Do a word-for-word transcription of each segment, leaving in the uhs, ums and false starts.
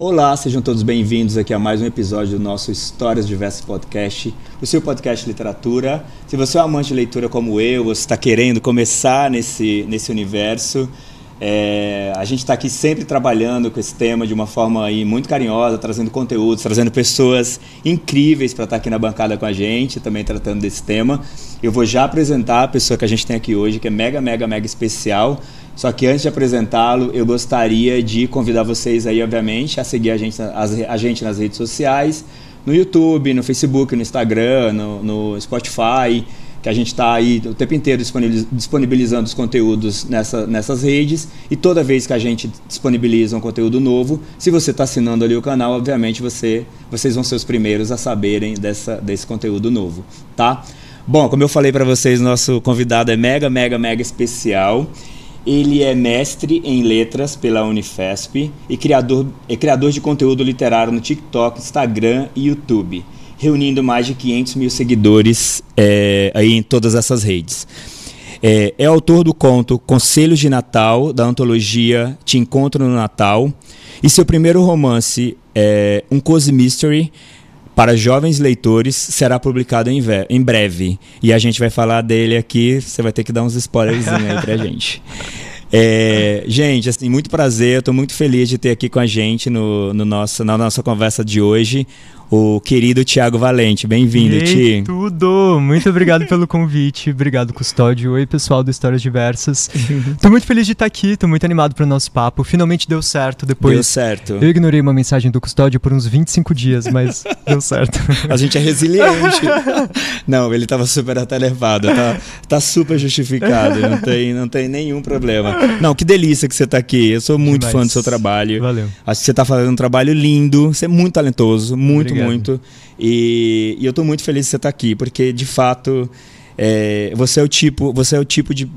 Olá, sejam todos bem-vindos aqui a mais um episódio do nosso Histórias Diversas Podcast, o seu podcast de literatura. Se você é um amante de leitura como eu, você está querendo começar nesse, nesse universo, é, a gente está aqui sempre trabalhando com esse tema de uma forma aí muito carinhosa, trazendo conteúdos, trazendo pessoas incríveis para estar aqui na bancada com a gente, também tratando desse tema. Eu vou já apresentar a pessoa que a gente tem aqui hoje, que é mega, mega, mega especial. Só que antes de apresentá-lo, eu gostaria de convidar vocês aí, obviamente, a seguir a gente, a, a gente nas redes sociais, no YouTube, no Facebook, no Instagram, no, no Spotify, que a gente está aí o tempo inteiro disponibilizando os conteúdos nessa, nessas redes. E toda vez que a gente disponibiliza um conteúdo novo, se você está assinando ali o canal, obviamente você, vocês vão ser os primeiros a saberem dessa, desse conteúdo novo, tá? Bom, como eu falei para vocês, nosso convidado é mega, mega, mega especial. Ele é mestre em letras pela Unifesp e criador, é criador de conteúdo literário no TikTok, Instagram e YouTube, reunindo mais de quinhentos mil seguidores é, aí em todas essas redes. É, é autor do conto Conselhos de Natal, da antologia Te Encontro no Natal, e seu primeiro romance, é, um Cozy Mystery, para jovens leitores, será publicado em, em breve. E a gente vai falar dele aqui, você vai ter que dar uns spoilers aí pra gente. É, gente, assim, muito prazer, eu tô muito feliz de ter aqui com a gente no, no nosso, na nossa conversa de hoje, o querido Tiago Valente. Bem-vindo, Ti. Tudo! Muito obrigado pelo convite. Obrigado, Custódio. Oi, pessoal do Histórias Diversas. Tô muito feliz de estar aqui, tô muito animado pro nosso papo. Finalmente deu certo depois. Deu certo. Eu ignorei uma mensagem do Custódio por uns vinte e cinco dias, mas deu certo. A gente é resiliente. Não, ele tava super atarefado. Tá, tá super justificado. Não tem, não tem nenhum problema. Não, que delícia que você tá aqui. Eu sou muito Demais. fã do seu trabalho. Valeu. Acho que você tá fazendo um trabalho lindo. Você é muito talentoso, muito, obrigado. Muito, e, e eu tô muito feliz de você estar aqui, porque de fato é, você é o tipo, você é o tipo de,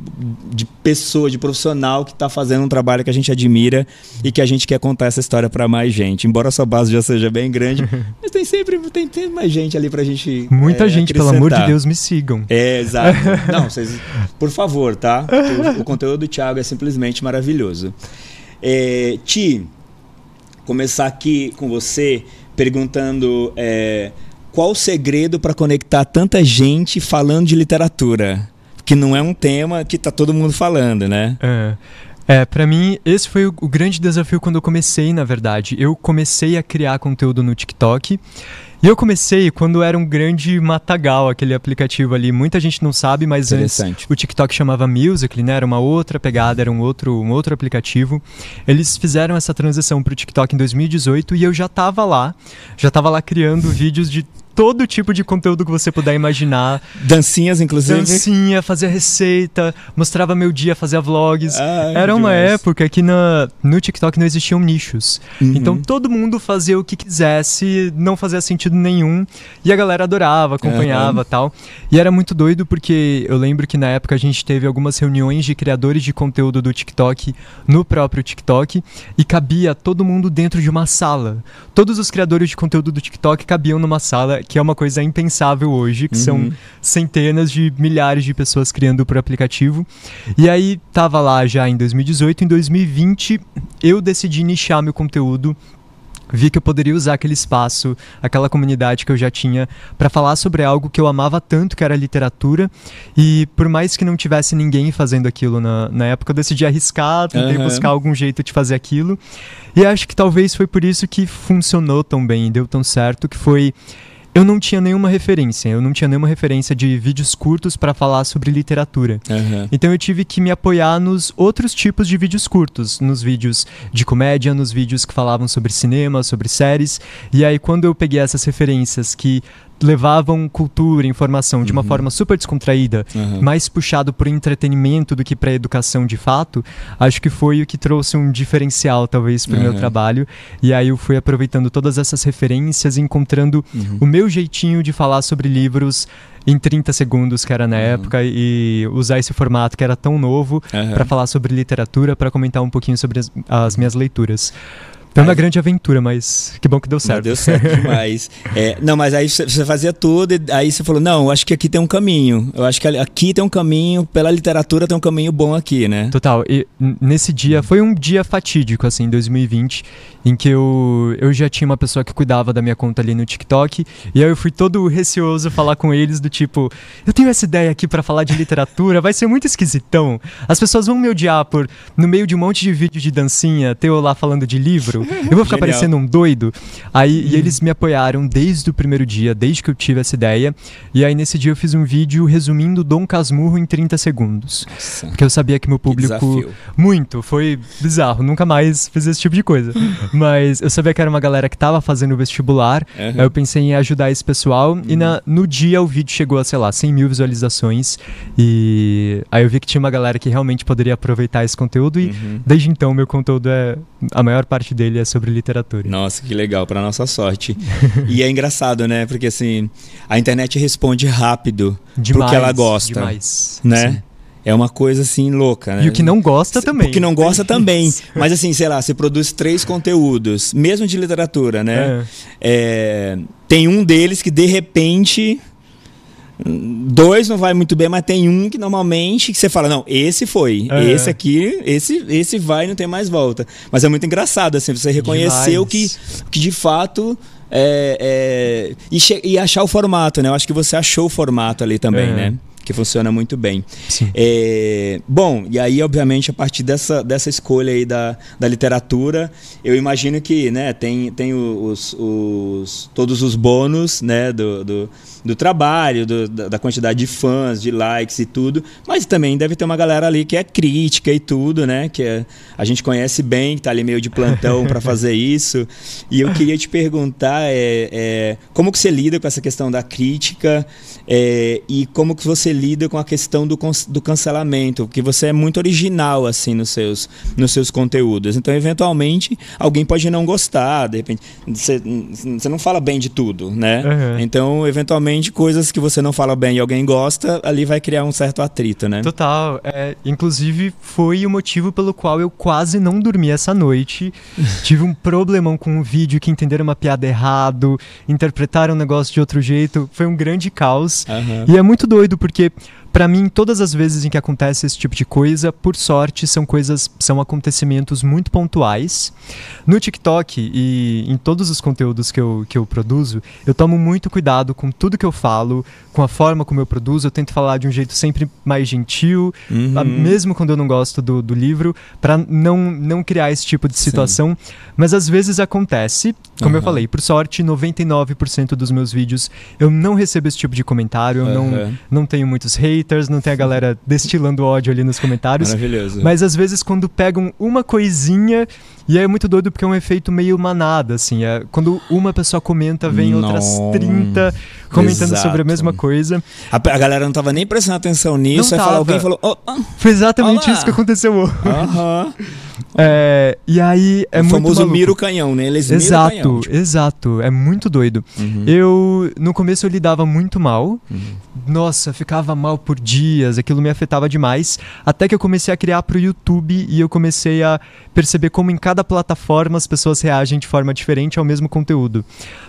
de pessoa, de profissional que tá fazendo um trabalho que a gente admira e que a gente quer contar essa história para mais gente, embora a sua base já seja bem grande, mas tem sempre tem, tem mais gente ali pra gente muita é, gente, acrescentar. Pelo amor de Deus, me sigam. É, exato. Não, vocês, por favor, tá? O, o conteúdo do Thiago é simplesmente maravilhoso. É, Ti, começar aqui com você perguntando é, qual o segredo para conectar tanta gente falando de literatura, que não é um tema que tá todo mundo falando, né? É, é para mim esse foi o, o grande desafio quando eu comecei, na verdade. Eu comecei a criar conteúdo no TikTok. E eu comecei quando era um grande matagal, aquele aplicativo ali. Muita gente não sabe, mas antes o TikTok chamava Musical, né? Era uma outra pegada, era um outro, um outro aplicativo. Eles fizeram essa transição pro TikTok em dois mil e dezoito e eu já tava lá. Já tava lá criando vídeos de todo tipo de conteúdo que você puder imaginar. Dancinhas, inclusive. Dancinha, fazia receita, mostrava meu dia, fazia vlogs. Ai, Era uma demais. época que na, no TikTok não existiam nichos. Uhum. Então todo mundo fazia o que quisesse, não fazia sentido nenhum. E a galera adorava, acompanhava e uhum. tal. E era muito doido porque eu lembro que na época a gente teve algumas reuniões de criadores de conteúdo do TikTok no próprio TikTok. E cabia todo mundo dentro de uma sala. Todos os criadores de conteúdo do TikTok cabiam numa sala, que é uma coisa impensável hoje, que uhum. são centenas de milhares de pessoas criando por aplicativo. E aí, tava lá já em dois mil e dezoito, em dois mil e vinte, eu decidi nichar meu conteúdo. Vi que eu poderia usar aquele espaço, aquela comunidade que eu já tinha, para falar sobre algo que eu amava tanto, que era literatura. E por mais que não tivesse ninguém fazendo aquilo na, na época, eu decidi arriscar, tentei uhum. buscar algum jeito de fazer aquilo. E acho que talvez foi por isso que funcionou tão bem, deu tão certo, que foi... Eu não tinha nenhuma referência, eu não tinha nenhuma referência de vídeos curtos para falar sobre literatura. Uhum. Então eu tive que me apoiar nos outros tipos de vídeos curtos, nos vídeos de comédia, nos vídeos que falavam sobre cinema, sobre séries. E aí quando eu peguei essas referências que levavam cultura, informação de uma uhum. forma super descontraída, uhum. mais puxado por entretenimento do que para educação de fato, acho que foi o que trouxe um diferencial talvez para o uhum. meu trabalho. E aí eu fui aproveitando todas essas referências e encontrando uhum. o meu jeitinho de falar sobre livros em trinta segundos, que era na uhum. época, e usar esse formato que era tão novo uhum. para falar sobre literatura, para comentar um pouquinho sobre as, as minhas leituras. Então, na grande aventura, mas que bom que deu certo. Mas deu certo demais. É, não, mas aí você fazia tudo, e aí você falou, não, eu acho que aqui tem um caminho. Eu acho que aqui tem um caminho, pela literatura tem um caminho bom aqui, né? Total. E nesse dia, foi um dia fatídico, assim, em dois mil e vinte, em que eu, eu já tinha uma pessoa que cuidava da minha conta ali no TikTok, e aí eu fui todo receoso falar com eles do tipo, eu tenho essa ideia aqui pra falar de literatura, vai ser muito esquisitão. As pessoas vão me odiar por, no meio de um monte de vídeo de dancinha, ter eu lá falando de livro. Eu vou ficar parecendo um doido. Aí, hum. E eles me apoiaram desde o primeiro dia, desde que eu tive essa ideia. E aí nesse dia eu fiz um vídeo resumindo Dom Casmurro em trinta segundos. Nossa. Porque eu sabia que meu público... Que muito, foi bizarro. Nunca mais fiz esse tipo de coisa. Mas eu sabia que era uma galera que tava fazendo vestibular. Uhum. Aí eu pensei em ajudar esse pessoal. Hum. E na, no dia o vídeo chegou a, sei lá, cem mil visualizações. E aí eu vi que tinha uma galera que realmente poderia aproveitar esse conteúdo. E uhum. desde então meu conteúdo é... A maior parte dele é sobre literatura. Nossa, que legal, para nossa sorte. E é engraçado, né? Porque assim, a internet responde rápido demais, pro que ela gosta. Demais, né? Sim. É uma coisa assim louca, né? E o que não gosta também. O que não gosta também. Mas assim, sei lá, você produz três conteúdos, mesmo de literatura, né? É. É, tem um deles que de repente... Dois não vai muito bem, mas tem um que normalmente que você fala, não, esse foi, uhum. esse aqui, esse, esse vai e não tem mais volta. Mas é muito engraçado, assim, você reconhecer o que, que de fato... É, é, e, e achar o formato, né? Eu acho que você achou o formato ali também, uhum. né? Que funciona muito bem. É, bom, e aí, obviamente, a partir dessa, dessa escolha aí da, da literatura, eu imagino que, né, tem, tem os, os, todos os bônus, né, do, do, do trabalho, do, da quantidade de fãs, de likes e tudo, mas também deve ter uma galera ali que é crítica e tudo, né, que é, a gente conhece bem, que tá ali meio de plantão para fazer isso. E eu queria te perguntar é, é, como que você lida com essa questão da crítica é, e como que você lida com a questão do, do cancelamento, porque você é muito original assim nos seus, nos seus conteúdos. Então, eventualmente, alguém pode não gostar, de repente, você, você não fala bem de tudo, né? Uhum. Então, eventualmente, coisas que você não fala bem e alguém gosta, ali vai criar um certo atrito, né? Total. É, inclusive, foi o motivo pelo qual eu quase não dormi essa noite. Tive um problemão com um vídeo que entenderam uma piada errado, interpretaram um negócio de outro jeito. Foi um grande caos. Uhum. E é muito doido, porque Porque, pra mim, todas as vezes em que acontece esse tipo de coisa, por sorte, são coisas, são acontecimentos muito pontuais. No TikTok e em todos os conteúdos que eu, que eu produzo, eu tomo muito cuidado com tudo que eu falo, com a forma como eu produzo. Eu tento falar de um jeito sempre mais gentil, uhum. mesmo quando eu não gosto do, do livro, pra não, não criar esse tipo de situação. Sim. Mas às vezes acontece, como uhum. eu falei, por sorte, noventa e nove por cento dos meus vídeos eu não recebo esse tipo de comentário, eu uhum. não, não tenho muitos haters, não tem a galera destilando ódio ali nos comentários. Maravilhoso. Mas às vezes quando pegam uma coisinha, e é muito doido porque é um efeito meio manada, assim. É, quando uma pessoa comenta, vem não. outras trinta comentando Exato. Sobre a mesma coisa. A, a galera não tava nem prestando atenção nisso, aí fala, alguém falou... Oh, oh, foi exatamente olá. Isso que aconteceu hoje. Aham. É, e aí é o muito famoso maluco. Mira o canhão, né? Eles exato, miram o canhão, tipo. Exato, é muito doido. Uhum. Eu, no começo eu lidava muito mal, uhum. nossa, ficava mal por dias, aquilo me afetava demais, até que eu comecei a criar pro YouTube e eu comecei a perceber como em cada plataforma as pessoas reagem de forma diferente ao mesmo conteúdo.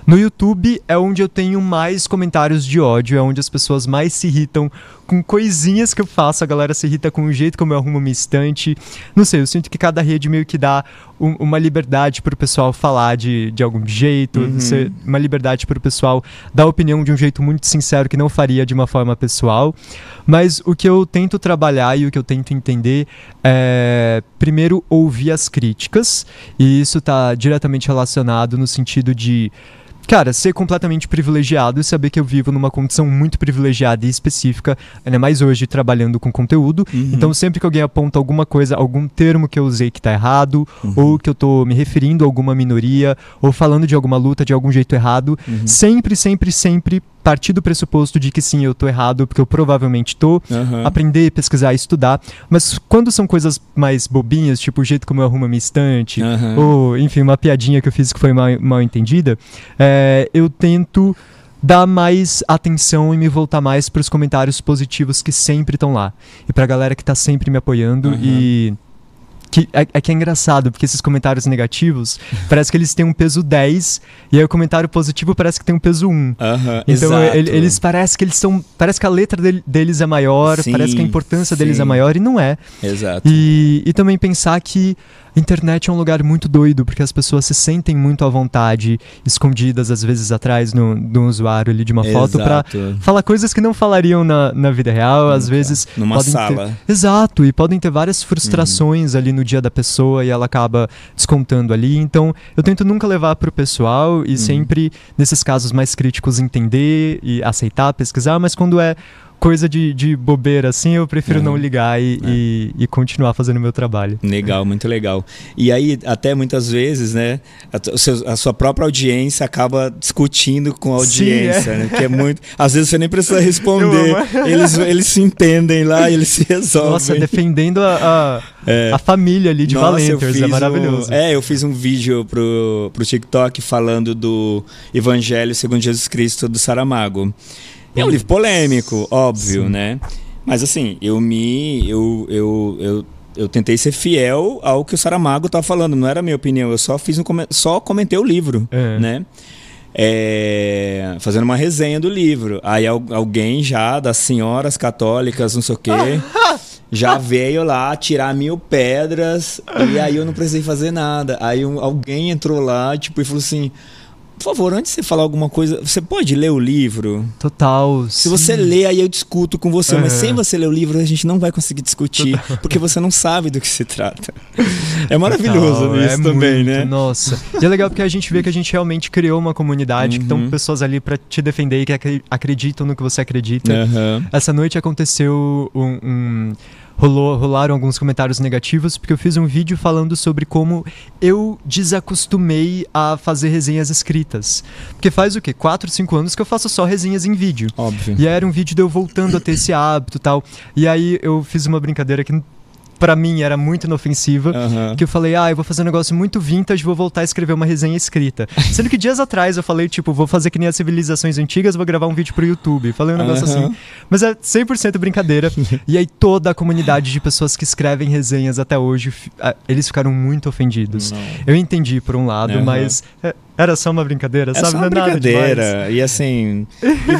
No YouTube é onde eu tenho mais comentários de ódio, é onde as pessoas mais se irritam com coisinhas que eu faço, a galera se irrita com o jeito como eu arrumo minha estante, não sei, eu sinto que cada rede meio que dá um, uma liberdade pro pessoal falar de, de algum jeito, uhum. ser, uma liberdade pro pessoal dar opinião de um jeito muito sincero que não faria de uma forma pessoal, mas o que eu tento trabalhar e o que eu tento entender é, primeiro, ouvir as críticas, e isso tá diretamente relacionado no sentido de cara, ser completamente privilegiado e saber que eu vivo numa condição muito privilegiada e específica, ainda mais hoje trabalhando com conteúdo. Uhum. Então, sempre que alguém aponta alguma coisa, algum termo que eu usei que tá errado, uhum. ou que eu tô me referindo a alguma minoria, ou falando de alguma luta de algum jeito errado, uhum. sempre, sempre, sempre partir do pressuposto de que sim, eu tô errado, porque eu provavelmente tô, uhum. aprender, pesquisar, estudar, mas quando são coisas mais bobinhas, tipo o jeito como eu arrumo a minha estante, uhum. ou enfim, uma piadinha que eu fiz que foi mal, mal entendida, é, eu tento dar mais atenção e me voltar mais pros comentários positivos que sempre estão lá, e pra galera que tá sempre me apoiando, uhum. e... que é, é que é engraçado, porque esses comentários negativos, parece que eles têm um peso dez, e aí o comentário positivo parece que tem um peso um. Uh-huh, então ele, eles parece que eles são, parece que a letra dele, deles é maior, sim, parece que a importância sim. deles é maior, e não é. Exato. E, e também pensar que a internet é um lugar muito doido, porque as pessoas se sentem muito à vontade, escondidas às vezes atrás no, no usuário ali de uma foto, para falar coisas que não falariam na, na vida real, às Eita. vezes... Numa sala. Ter... Exato, e podem ter várias frustrações uhum. ali no dia da pessoa e ela acaba descontando ali, então eu tento nunca levar pro pessoal e uhum. sempre, nesses casos mais críticos, entender e aceitar, pesquisar, mas quando é... coisa de, de bobeira, assim, eu prefiro uhum. não ligar e, uhum. e, e continuar fazendo o meu trabalho. Legal, muito legal. E aí, até muitas vezes, né, a, seu, a sua própria audiência acaba discutindo com a audiência, sim, é. né, que é muito... Às vezes você nem precisa responder, eles, eles se entendem lá e eles se resolvem. Nossa, defendendo a, a, é. a família ali de Valenters, é maravilhoso. Um, é, eu fiz um vídeo pro, pro TikTok falando do Evangelho segundo Jesus Cristo, do Saramago. É um livro polêmico, óbvio, sim, né? Mas assim, eu me... Eu, eu, eu, eu tentei ser fiel ao que o Saramago estava falando. Não era a minha opinião, eu só, fiz um, só comentei o livro, é. né? É, fazendo uma resenha do livro. Aí alguém já, das senhoras católicas, não sei o quê... já veio lá tirar mil pedras e aí eu não precisei fazer nada. Aí um, alguém entrou lá tipo, e falou assim... Por favor, antes de você falar alguma coisa, você pode ler o livro? Total. Se sim. você ler, aí eu discuto com você. É. Mas sem você ler o livro, a gente não vai conseguir discutir. Total. Porque você não sabe do que se trata. É maravilhoso Total, isso é também, muito, né? Nossa. E é legal porque a gente vê que a gente realmente criou uma comunidade. Uhum. Que estão pessoas ali pra te defender e que acreditam no que você acredita. Uhum. Essa noite aconteceu um... um... Rolou, rolaram alguns comentários negativos, porque eu fiz um vídeo falando sobre como eu desacostumei a fazer resenhas escritas. Porque faz o quê? quatro, cinco anos que eu faço só resenhas em vídeo. Óbvio. E era um vídeo de eu voltando a ter esse hábito e tal. E aí eu fiz uma brincadeira que... pra mim era muito inofensiva, uhum. que eu falei, ah, eu vou fazer um negócio muito vintage, vou voltar a escrever uma resenha escrita. Sendo que dias atrás eu falei, tipo, vou fazer que nem as civilizações antigas, vou gravar um vídeo pro YouTube. Falei um negócio uhum. assim. Mas é cem por cento brincadeira. E aí toda a comunidade de pessoas que escrevem resenhas até hoje, eles ficaram muito ofendidos. Não. Eu entendi por um lado, uhum. mas... É... Era só uma brincadeira, sabe? Era só uma brincadeira. E assim...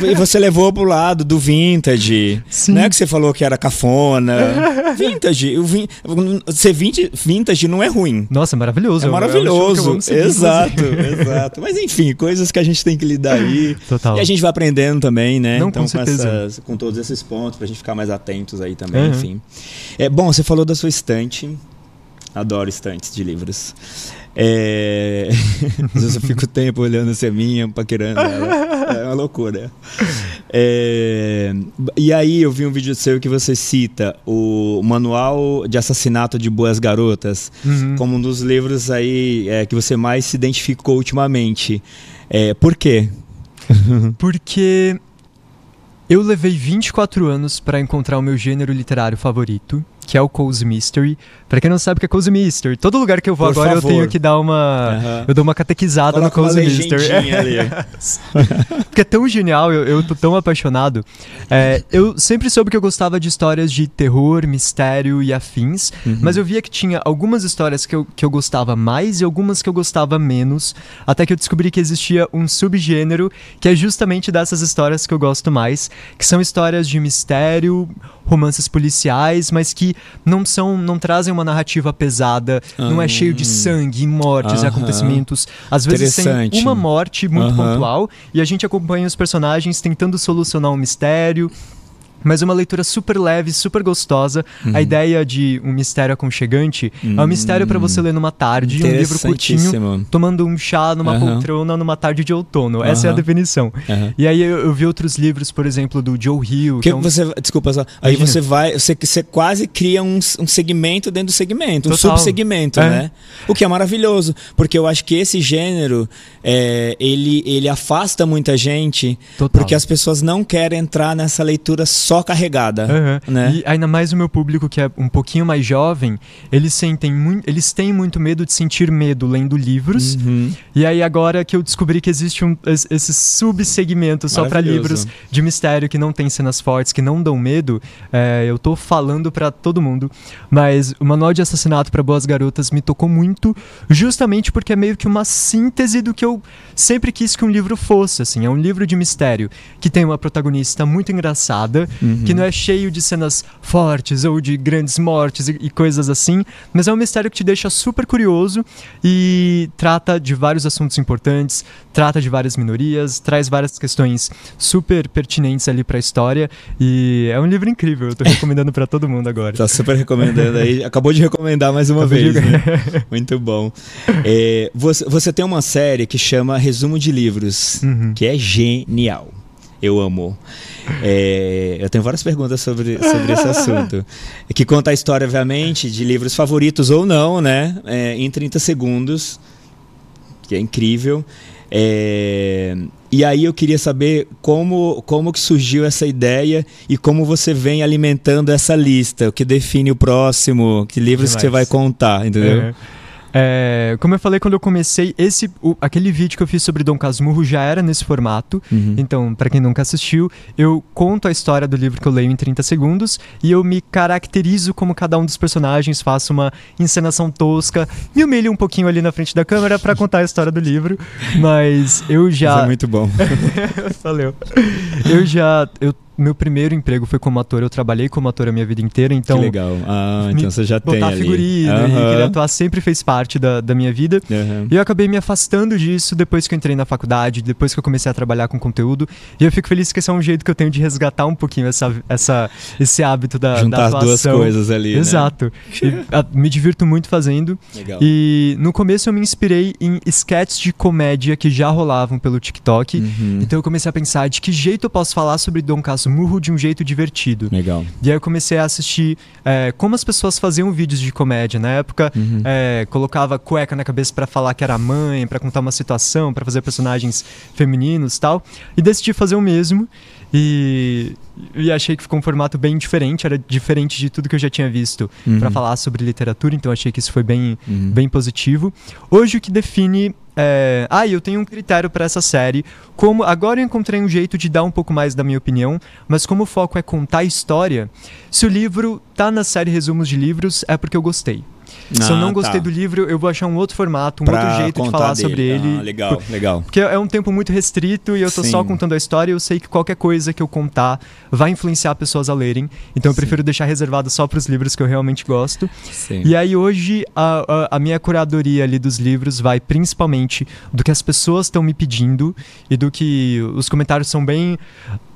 e você levou pro lado do vintage. Sim. Não é que você falou que era cafona. Vintage. O vin... Ser vintage não é ruim. Nossa, é maravilhoso. É maravilhoso. É exato, exato. Mas enfim, coisas que a gente tem que lidar aí. Total. E a gente vai aprendendo também, né? Não, então, com, com, essas, com todos esses pontos, pra gente ficar mais atentos aí também, uhum. enfim. É, bom, você falou da sua estante. Adoro estantes de livros. É... Às vezes eu fico o tempo olhando se é minha, paquerando ela. É uma loucura. É... E aí eu vi um vídeo seu que você cita o Manual de Assassinato de Boas Garotas uhum. como um dos livros aí é, que você mais se identificou ultimamente. É... Por quê? Porque eu levei vinte e quatro anos para encontrar o meu gênero literário favorito, que é o Cozy Mystery. Pra quem não sabe o que é Cozy Mystery, todo lugar que eu vou Por agora favor. eu tenho que dar uma... Uhum. Eu dou uma catequizada Coloca no Cozy Mystery. Ali. Porque é tão genial, eu, eu tô tão apaixonado. É, eu sempre soube que eu gostava de histórias de terror, mistério e afins, uhum. mas eu via que tinha algumas histórias que eu, que eu gostava mais e algumas que eu gostava menos, até que eu descobri que existia um subgênero que é justamente dessas histórias que eu gosto mais, que são histórias de mistério, romances policiais, mas que não são, não trazem uma narrativa pesada, uhum. não é cheio de sangue, mortes uhum. e acontecimentos. Às vezes tem uma morte muito uhum. pontual e a gente acompanha os personagens tentando solucionar um mistério. Mas uma leitura super leve, super gostosa. Uhum. A ideia de um mistério aconchegante uhum. é um mistério para você ler numa tarde, um livro curtinho, tomando um chá numa uhum. poltrona numa tarde de outono. Uhum. Essa é a definição. Uhum. E aí eu, eu vi outros livros, por exemplo, do Joe Hill. Que que é um... você, desculpa, só, aí você vai, você, você quase cria um, um segmento dentro do segmento, um Total. subsegmento, é. né? O que é maravilhoso, porque eu acho que esse gênero é, ele, ele afasta muita gente, Total. porque as pessoas não querem entrar nessa leitura só só carregada. Uhum. Né? E ainda mais o meu público, que é um pouquinho mais jovem, eles sentem muito, eles têm muito medo de sentir medo lendo livros. Uhum. E aí agora que eu descobri que existe um, esse subsegmento só para livros de mistério, que não tem cenas fortes, que não dão medo, é, eu tô falando para todo mundo. Mas o Manual de Assassinato para Boas Garotas me tocou muito, justamente porque é meio que uma síntese do que eu sempre quis que um livro fosse, assim. É um livro de mistério que tem uma protagonista muito engraçada, uhum, que não é cheio de cenas fortes ou de grandes mortes e, e coisas assim, mas é um mistério que te deixa super curioso e trata de vários assuntos importantes, trata de várias minorias, traz várias questões super pertinentes ali pra história, e é um livro incrível. Eu tô recomendando pra todo mundo agora. Tá super recomendando aí. Acabou de recomendar mais uma Acabou vez, de... né? Muito bom. É, você, você tem uma série que chama Resumo de Livros, uhum, que é genial. Eu amo. É, eu tenho várias perguntas sobre, sobre esse assunto. Que conta a história, obviamente, de livros favoritos ou não, né? É, em trinta segundos. Que é incrível. É, e aí eu queria saber como, como que surgiu essa ideia e como você vem alimentando essa lista. O que define o próximo, que livros Demais. que você vai contar, entendeu? É. É, como eu falei, quando eu comecei esse, o, aquele vídeo que eu fiz sobre Dom Casmurro já era nesse formato, uhum. Então, pra quem nunca assistiu, eu conto a história do livro que eu leio em trinta segundos e eu me caracterizo como cada um dos personagens, faço uma encenação tosca, me humilho um pouquinho ali na frente da câmera pra contar a história do livro. Mas eu já... Mas é muito bom. Valeu. Eu já... Eu... Meu primeiro emprego foi como ator, eu trabalhei como ator a minha vida inteira, então... Que legal, ah, então você já tem ali. Botar figurino, uhum, e querer atuar sempre fez parte da, da minha vida. Uhum. E eu acabei me afastando disso depois que eu entrei na faculdade, depois que eu comecei a trabalhar com conteúdo. E eu fico feliz que esse é um jeito que eu tenho de resgatar um pouquinho essa, essa, esse hábito da, Juntar da atuação. Juntar as duas coisas ali, Exato. Né? E, a, me divirto muito fazendo. Legal. E no começo eu me inspirei em sketches de comédia que já rolavam pelo TikTok. Uhum. Então eu comecei a pensar de que jeito eu posso falar sobre Dom Casmurro Murro de um jeito divertido. Legal. E aí eu comecei a assistir é, como as pessoas faziam vídeos de comédia na época. Uhum. É, colocava cueca na cabeça pra falar que era mãe, pra contar uma situação, pra fazer personagens femininos e tal. E decidi fazer o mesmo. E, e achei que ficou um formato bem diferente, era diferente de tudo que eu já tinha visto, uhum, pra falar sobre literatura. Então achei que isso foi bem, uhum, bem positivo. Hoje o que define... É, ah, eu tenho um critério para essa série. Como agora eu encontrei um jeito de dar um pouco mais da minha opinião, mas como o foco é contar a história, se o livro tá na série Resumos de Livros, é porque eu gostei. Se ah, eu não gostei tá. do livro, eu vou achar um outro formato, um pra outro jeito de falar dele. sobre ele. Ah, legal, por... legal. Porque é um tempo muito restrito e eu tô Sim. só contando a história, e eu sei que qualquer coisa que eu contar vai influenciar pessoas a lerem. Então eu Sim. prefiro deixar reservado só pros livros que eu realmente gosto. Sim. E aí hoje a, a, a minha curadoria ali dos livros vai principalmente do que as pessoas estão me pedindo e do que os comentários são bem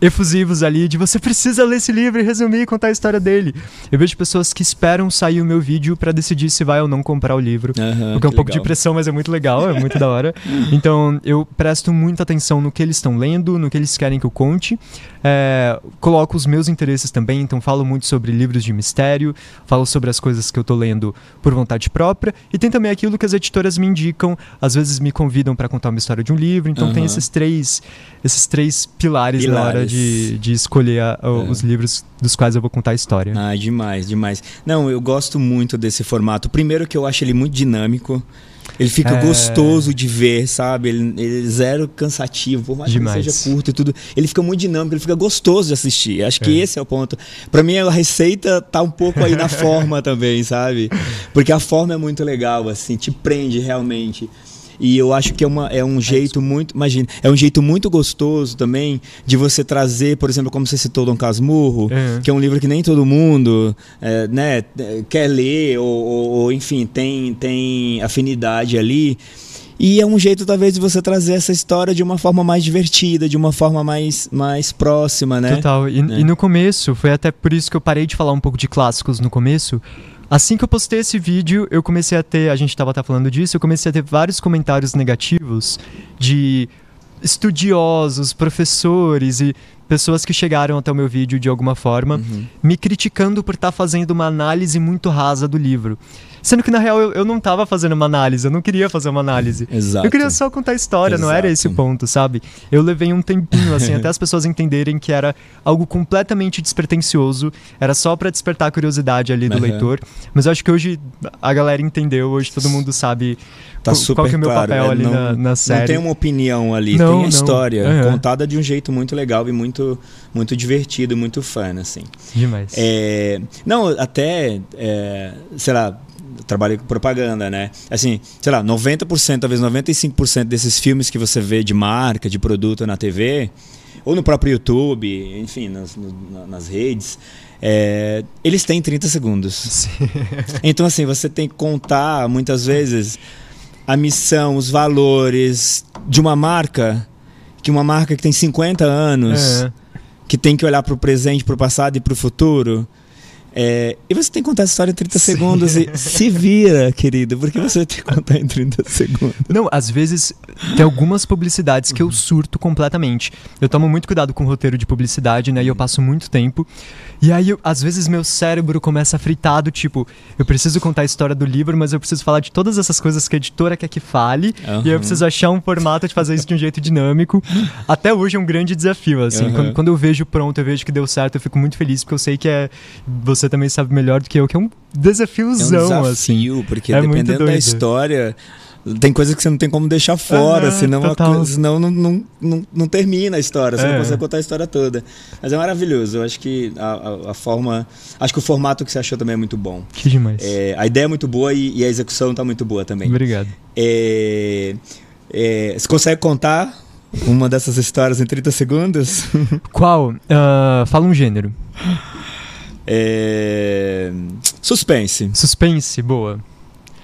efusivos ali, de você precisa ler esse livro e resumir e contar a história dele. Eu vejo pessoas que esperam sair o meu vídeo pra decidir se vai ou não comprar o livro, uhum, porque é um pouco legal. de pressão, mas é muito legal, é muito da hora. Então eu presto muita atenção no que eles estão lendo, no que eles querem que eu conte, é, coloco os meus interesses também, então falo muito sobre livros de mistério, falo sobre as coisas que eu tô lendo por vontade própria, e tem também aquilo que as editoras me indicam, às vezes me convidam para contar uma história de um livro, então uhum. tem esses três esses três pilares, pilares. na hora de, de escolher a, a, uhum. os livros dos quais eu vou contar a história. Ah, demais, demais. Não, eu gosto muito desse formato. Primeiro que eu acho ele muito dinâmico. Ele fica é... gostoso de ver, sabe? Ele, ele é zero cansativo, por mais Demais. que seja curto e tudo. Ele fica muito dinâmico, ele fica gostoso de assistir. Acho é. que esse é o ponto. Pra mim, a receita tá um pouco aí na forma também, sabe? Porque a forma é muito legal, assim, te prende realmente. E eu acho que é, uma, é um jeito muito, imagina, é um jeito muito gostoso também de você trazer, por exemplo, como você citou Dom Casmurro, uhum. que é um livro que nem todo mundo é, né, quer ler ou, ou, ou enfim, tem, tem afinidade ali. E é um jeito, talvez, de você trazer essa história de uma forma mais divertida, de uma forma mais, mais próxima, né? Total. E, é. e no começo, foi até por isso que eu parei de falar um pouco de clássicos no começo. Assim que eu postei esse vídeo, eu comecei a ter... A gente estava até falando disso. Eu comecei a ter vários comentários negativos de estudiosos, professores e pessoas que chegaram até o meu vídeo de alguma forma, uhum. me criticando por estar tá fazendo uma análise muito rasa do livro. Sendo que, na real, eu, eu não tava fazendo uma análise, eu não queria fazer uma análise. Exato. Eu queria só contar a história, Exato. Não era esse o ponto, sabe? Eu levei um tempinho, assim, até as pessoas entenderem que era algo completamente despretensioso, era só pra despertar a curiosidade ali do uhum. leitor. Mas eu acho que hoje a galera entendeu, hoje todo mundo sabe tá super qual que é o meu claro. papel é, ali não, na, na série. Não tem uma opinião ali, não, tem a não. história uhum. contada de um jeito muito legal e muito, muito divertido, muito fã, assim. Demais. É, não, até, é, sei lá, trabalho com propaganda, né? Assim, sei lá, noventa por cento, talvez noventa e cinco por cento desses filmes que você vê de marca, de produto na T V, ou no próprio YouTube, enfim, nas, no, nas redes, é, eles têm trinta segundos. Sim. Então, assim, você tem que contar, muitas vezes, a missão, os valores de uma marca, que uma marca que tem cinquenta anos, é. que tem que olhar para o presente, para o passado e para o futuro. É, e você tem que contar essa história em trinta segundos e se vira, querido, porque você vai ter que contar em trinta segundos. Não, às vezes tem algumas publicidades que eu surto completamente. Eu tomo muito cuidado com o roteiro de publicidade, né? E eu passo muito tempo. E aí, eu, às vezes, meu cérebro começa a fritar do tipo, eu preciso contar a história do livro, mas eu preciso falar de todas essas coisas que a editora quer que fale. Uhum. E eu preciso achar um formato de fazer isso de um jeito dinâmico. Até hoje é um grande desafio, assim. Uhum. Quando, quando eu vejo pronto, eu vejo que deu certo, eu fico muito feliz, porque eu sei que é... Você Você também sabe melhor do que eu, que é um desafiozão, assim. É um desafio, assim. Porque é dependendo da história, tem coisas que você não tem como deixar fora, ah, senão, uma, senão não, não, não, não termina a história, você é. não consegue contar a história toda. Mas é maravilhoso, eu acho que a, a, a forma... Acho que o formato que você achou também é muito bom. Que demais. É, a ideia é muito boa e, e a execução tá muito boa também. Obrigado. É, é, você consegue contar uma dessas histórias em trinta segundos? Qual? Uh, fala um gênero. É... Suspense. Suspense, boa.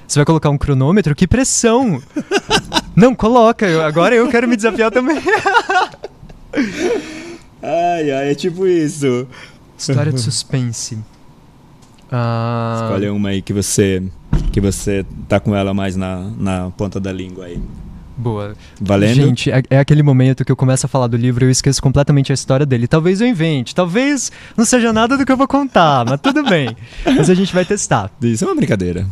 Você vai colocar um cronômetro? Que pressão! Não, coloca. Eu, agora eu quero me desafiar também. Ai, ai, é tipo isso. História de suspense. Ah... Escolhe uma aí que você, que você tá com ela mais na, na ponta da língua aí. Boa. Valendo? Gente, é, é aquele momento que eu começo a falar do livro e eu esqueço completamente a história dele. Talvez eu invente, talvez não seja nada do que eu vou contar, mas tudo bem. Mas a gente vai testar. Isso é uma brincadeira.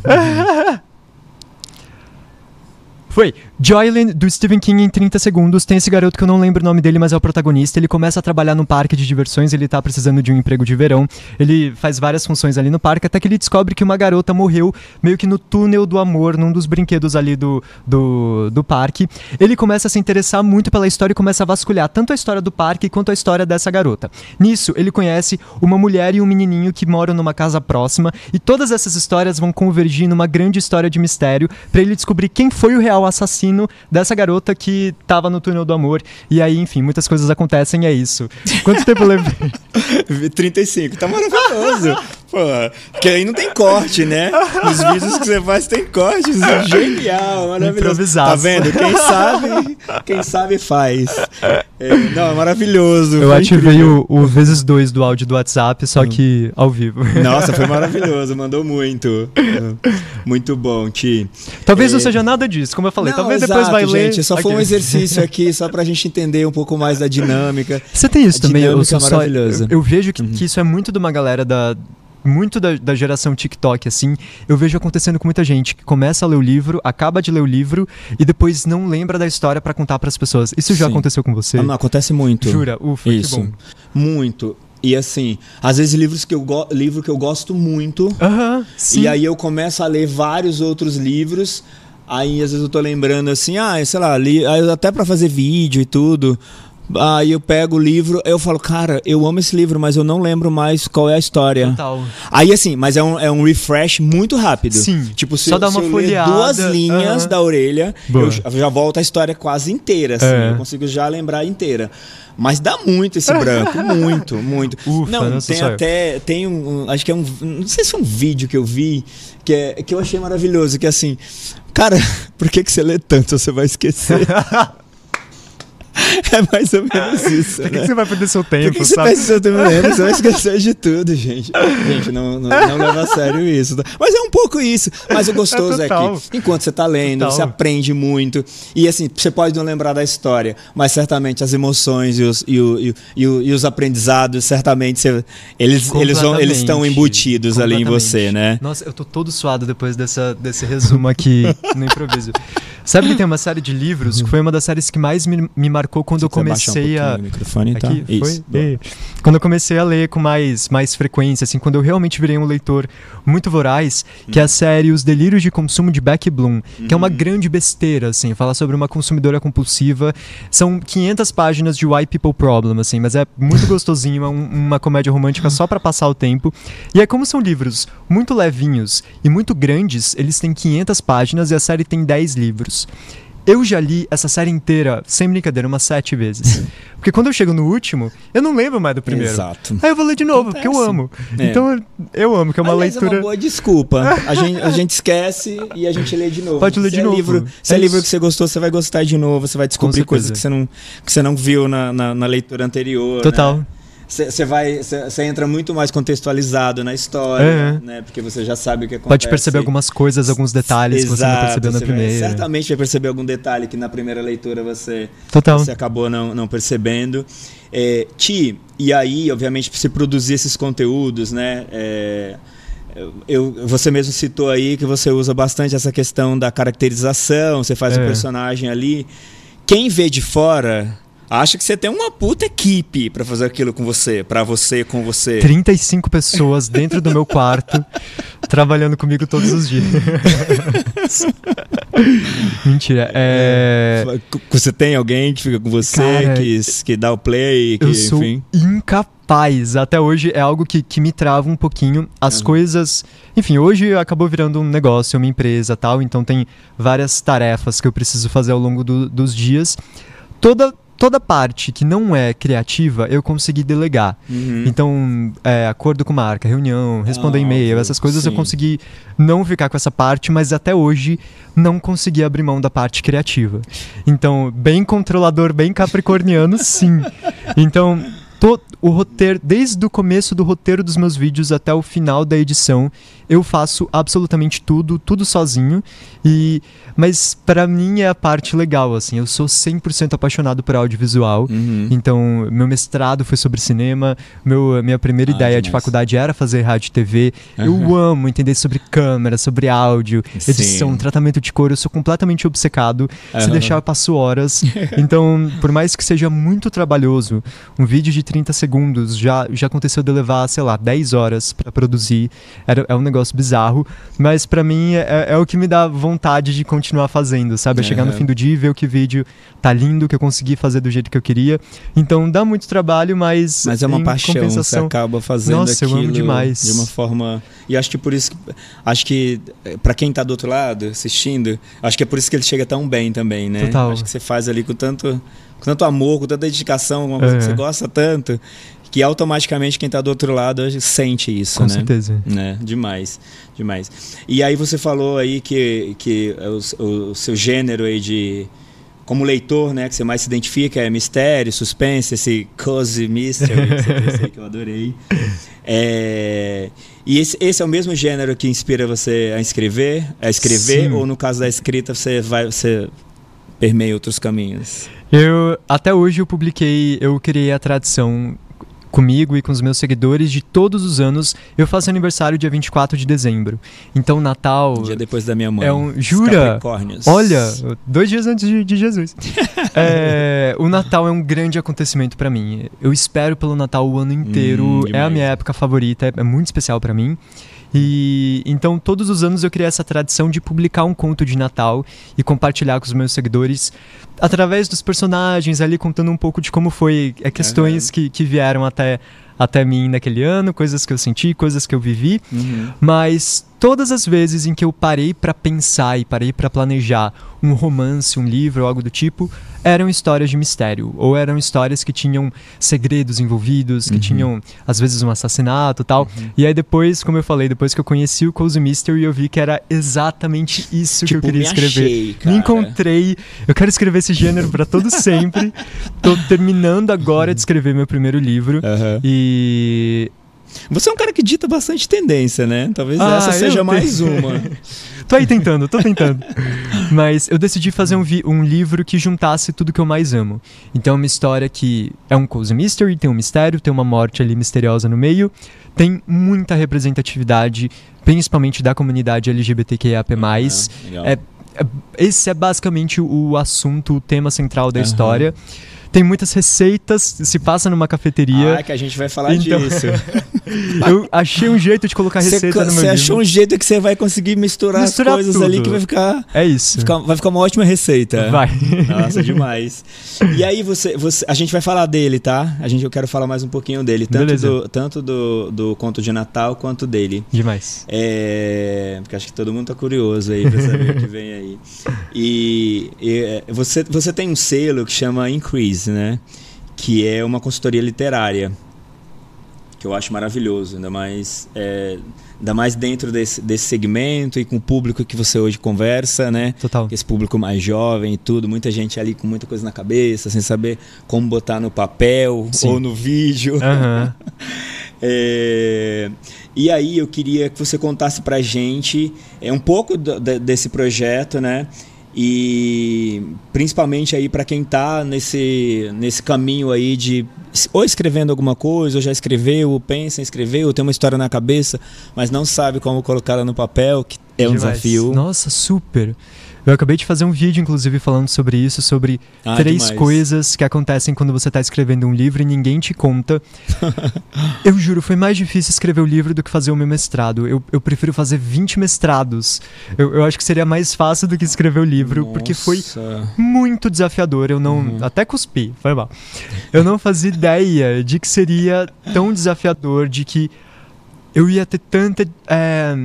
Foi. Joyland, do Stephen King, em trinta segundos. Tem esse garoto que eu não lembro o nome dele, mas é o protagonista. Ele começa a trabalhar num parque de diversões, ele tá precisando de um emprego de verão. Ele faz várias funções ali no parque, até que ele descobre que uma garota morreu meio que no túnel do amor, num dos brinquedos ali do, do, do parque. Ele começa a se interessar muito pela história e começa a vasculhar tanto a história do parque quanto a história dessa garota. Nisso, ele conhece uma mulher e um menininho que moram numa casa próxima, e todas essas histórias vão convergir numa grande história de mistério pra ele descobrir quem foi o real o assassino dessa garota que tava no túnel do amor. E aí, enfim, muitas coisas acontecem, é isso. Quanto tempo eu levei? trinta e cinco, tá maravilhoso. Pô, porque aí não tem corte, né? Os vídeos que você faz tem cortes. Genial, maravilhoso. Improvisado. Tá vendo? Quem sabe, quem sabe faz. É, não, é maravilhoso. Eu ativei o, o vezes dois do áudio do WhatsApp, só hum. que ao vivo. Nossa, foi maravilhoso, mandou muito. Muito bom, Ti. Talvez é... não seja nada disso, como eu falei. Não, talvez exato, depois vai gente, ler. Só okay. Foi um exercício aqui, só pra gente entender um pouco mais da dinâmica. Você tem isso também, eu sou só, eu, eu vejo que, uhum. que isso é muito de uma galera da... muito da, da geração TikTok, assim. Eu vejo acontecendo com muita gente que começa a ler o livro, acaba de ler o livro e depois não lembra da história pra contar pras pessoas. Isso já Sim. aconteceu com você? Não, acontece muito. Jura? Ufa, isso. Que bom. Muito. E assim, às vezes livros que eu go- livro que eu gosto muito uh-huh, sim. e aí eu começo a ler vários outros livros. Aí às vezes eu tô lembrando assim, ah, sei lá, li- até pra fazer vídeo e tudo. Aí eu pego o livro, eu falo, cara, eu amo esse livro, mas eu não lembro mais qual é a história. Total. Aí assim, mas é um, é um refresh muito rápido. Sim, tipo, se só eu, dá uma se folheada. Eu ler duas linhas uhum. da orelha, boa. Eu já volto a história quase inteira, assim, é. Eu consigo já lembrar inteira. Mas dá muito esse branco, muito, muito. Ufa, não, não tem até, tem um, acho que é um, não sei se é um vídeo que eu vi, que, é, que eu achei maravilhoso, que é assim, cara, por que, que você lê tanto, você vai esquecer? É mais ou menos isso. Por que, né? que você vai perder seu tempo? Por que, sabe? que você perde seu tempo mesmo? Você vai esquecer de tudo, gente. Gente, não, não, não leva a sério isso. Tá? Mas é um pouco isso. Mas o gostoso é, é que, enquanto você tá lendo, total. Você aprende muito. E assim, você pode não lembrar da história, mas certamente as emoções e os, e o, e o, e o, e os aprendizados, certamente, você, eles, eles vão, eles estão embutidos ali em você, né? Nossa, eu tô todo suado depois dessa, desse resumo aqui no improviso. Sabe que tem uma série de livros que foi uma das séries que mais me, me marcou quando eu comecei um a... O microfone, tá? Aqui, isso. Foi? Quando eu comecei a ler com mais, mais frequência, assim, quando eu realmente virei um leitor muito voraz, hum. que é a série Os Delírios de Consumo de Beck Bloom, hum. que é uma grande besteira, assim, fala sobre uma consumidora compulsiva. São quinhentas páginas de Why People Problem, assim, mas é muito gostosinho, é um, uma comédia romântica só pra passar o tempo. E é como são livros muito levinhos e muito grandes, eles têm quinhentas páginas e a série tem dez livros. Eu já li essa série inteira, sem brincadeira, umas sete vezes. Porque quando eu chego no último, eu não lembro mais do primeiro. Exato. Aí eu vou ler de novo, acontece. Porque eu amo. É. Então eu amo, que é uma Aliás, leitura... é uma boa desculpa. A gente, a gente esquece e a gente lê de novo. Pode ler se de é novo. Livro, se é, é livro que você gostou, você vai gostar de novo. Você vai descobrir coisas que você não, que você não viu na, na, na leitura anterior. Total. Né? Você vai, você entra muito mais contextualizado na história, é, né? Porque você já sabe o que acontece. Pode perceber algumas coisas, alguns detalhes. Exato, que você não percebeu na vai, primeira. Certamente vai perceber algum detalhe que na primeira leitura você, você acabou não, não percebendo. É, Ti, e aí, obviamente, se produzir esses conteúdos, né? É, eu, você mesmo citou aí que você usa bastante essa questão da caracterização, você faz é. o personagem ali. Quem vê de fora... acha que você tem uma puta equipe pra fazer aquilo com você, pra você, com você. trinta e cinco pessoas dentro do meu quarto, trabalhando comigo todos os dias. Mentira. É... Você tem alguém que fica com você, cara, que, que dá o play, que, eu sou enfim. incapaz. Até hoje é algo que, que me trava um pouquinho. As uhum. coisas. Enfim, hoje acabou virando um negócio, uma empresa e tal. Então tem várias tarefas que eu preciso fazer ao longo do, dos dias. Toda. Toda parte que não é criativa, eu consegui delegar. Uhum. Então, é, acordo com marca, reunião, responder ah, e-mail, essas coisas sim. eu consegui não ficar com essa parte, mas até hoje não consegui abrir mão da parte criativa. Então, bem controlador, bem capricorniano, sim. Então, to, o roteiro, desde o começo do roteiro dos meus vídeos até o final da edição, eu faço absolutamente tudo, tudo sozinho. E... mas pra mim é a parte legal, assim. Eu sou cem por cento apaixonado por audiovisual. Uhum. Então, meu mestrado foi sobre cinema. Meu, minha primeira ah, ideia demais. de faculdade era fazer rádio e T V. Uhum. Eu amo entender sobre câmera, sobre áudio, sim. edição, tratamento de cor. Eu sou completamente obcecado. Uhum. Se deixar, eu passo horas. Então, por mais que seja muito trabalhoso, um vídeo de trinta segundos já, já aconteceu de levar, sei lá, dez horas pra produzir. Era, é um negócio bizarro. Mas pra mim é, é o que me dá vontade de continuar. continuar fazendo, sabe? É. Chegar no fim do dia e ver o que vídeo tá lindo, que eu consegui fazer do jeito que eu queria. Então dá muito trabalho, mas... mas é uma paixão, compensação... você acaba fazendo Nossa, aquilo eu amo demais. de uma forma... E acho que por isso... acho que pra quem tá do outro lado, assistindo, acho que é por isso que ele chega tão bem também, né? Total. Acho que você faz ali com tanto, com tanto amor, com tanta dedicação, uma coisa é. que você gosta tanto, que automaticamente quem está do outro lado sente isso, com né? Com certeza. Né? Demais, demais. E aí você falou aí que, que o, o seu gênero aí de... como leitor, né, que você mais se identifica é mistério, suspense, esse Cozy Mystery que você fez aí, que eu adorei. É... E esse, esse é o mesmo gênero que inspira você a escrever? A escrever? Sim. Ou no caso da escrita você vai... você permeia outros caminhos? Eu... até hoje eu publiquei... eu criei a tradição... comigo e com os meus seguidores de todos os anos. Eu faço aniversário dia vinte e quatro de dezembro. Então, Natal... dia depois da minha mãe. É um... jura? Olha, dois dias antes de, de Jesus. é, o Natal é um grande acontecimento pra mim. Eu espero pelo Natal o ano inteiro. Hum, é a minha época favorita. É, é muito especial pra mim. E então todos os anos eu criei essa tradição de publicar um conto de Natal e compartilhar com os meus seguidores através dos personagens ali, contando um pouco de como foi, é, questões uhum. que, que vieram até, até mim naquele ano, coisas que eu senti, coisas que eu vivi. Uhum. Mas todas as vezes em que eu parei pra pensar e parei pra planejar um romance, um livro ou algo do tipo, eram histórias de mistério, ou eram histórias que tinham segredos envolvidos, que uhum. tinham, às vezes, um assassinato e tal. Uhum. E aí depois, como eu falei, depois que eu conheci o Cozy Mystery, eu vi que era exatamente isso tipo, que eu queria me escrever. Achei, cara. Me encontrei, eu quero escrever esse gênero pra todo sempre. Tô terminando agora de escrever meu primeiro livro. Uhum. E... você é um cara que dita bastante tendência, né? Talvez ah, essa seja mais uma. Tô aí tentando, tô tentando. Mas eu decidi fazer um, vi- um livro que juntasse tudo que eu mais amo. Então é uma história que é um cozy mystery, tem um mistério, tem uma morte ali misteriosa no meio. Tem muita representatividade, principalmente da comunidade L G B T Q I A P mais. Uhum, legal. É, é, esse é basicamente o assunto, o tema central da uhum. história. Tem muitas receitas, se passa numa cafeteria. Ah, que a gente vai falar então, disso. Eu achei um jeito de colocar receita cê, no meu Você achou um jeito que você vai conseguir misturar, misturar as coisas tudo. Ali que vai ficar... É isso. Ficar, vai ficar uma ótima receita. Vai. Nossa, demais. E aí, você, você, a gente vai falar dele, tá? A gente, eu quero falar mais um pouquinho dele. Tanto, do, tanto do, do conto de Natal, quanto dele. Demais. É, porque acho que todo mundo tá curioso aí pra saber o que vem aí. E, e você, você tem um selo que chama Increase. Né? Que é uma consultoria literária que eu acho maravilhoso, ainda mais, é, ainda mais dentro desse, desse segmento e com o público que você hoje conversa, né? Total. Esse público mais jovem e tudo, muita gente ali com muita coisa na cabeça, sem saber como botar no papel Sim. ou no vídeo. Uhum. É, e aí eu queria que você contasse pra gente é, um pouco do, de, desse projeto, né? E principalmente aí para quem tá nesse, nesse caminho aí de ou escrevendo alguma coisa, ou já escreveu, ou pensa em escrever, ou tem uma história na cabeça, mas não sabe como colocá-la no papel, que é um demais. Desafio. Nossa, super! Eu acabei de fazer um vídeo, inclusive, falando sobre isso, sobre ah, três demais. coisas que acontecem quando você tá escrevendo um livro e ninguém te conta. Eu juro, foi mais difícil escrever o livro do que fazer o meu mestrado. Eu, eu prefiro fazer vinte mestrados. Eu, eu acho que seria mais fácil do que escrever o livro, Nossa. porque foi muito desafiador. Eu não... Uhum. Até cuspi, foi mal. Eu não fazia ideia de que seria tão desafiador, de que eu ia ter tanta... É,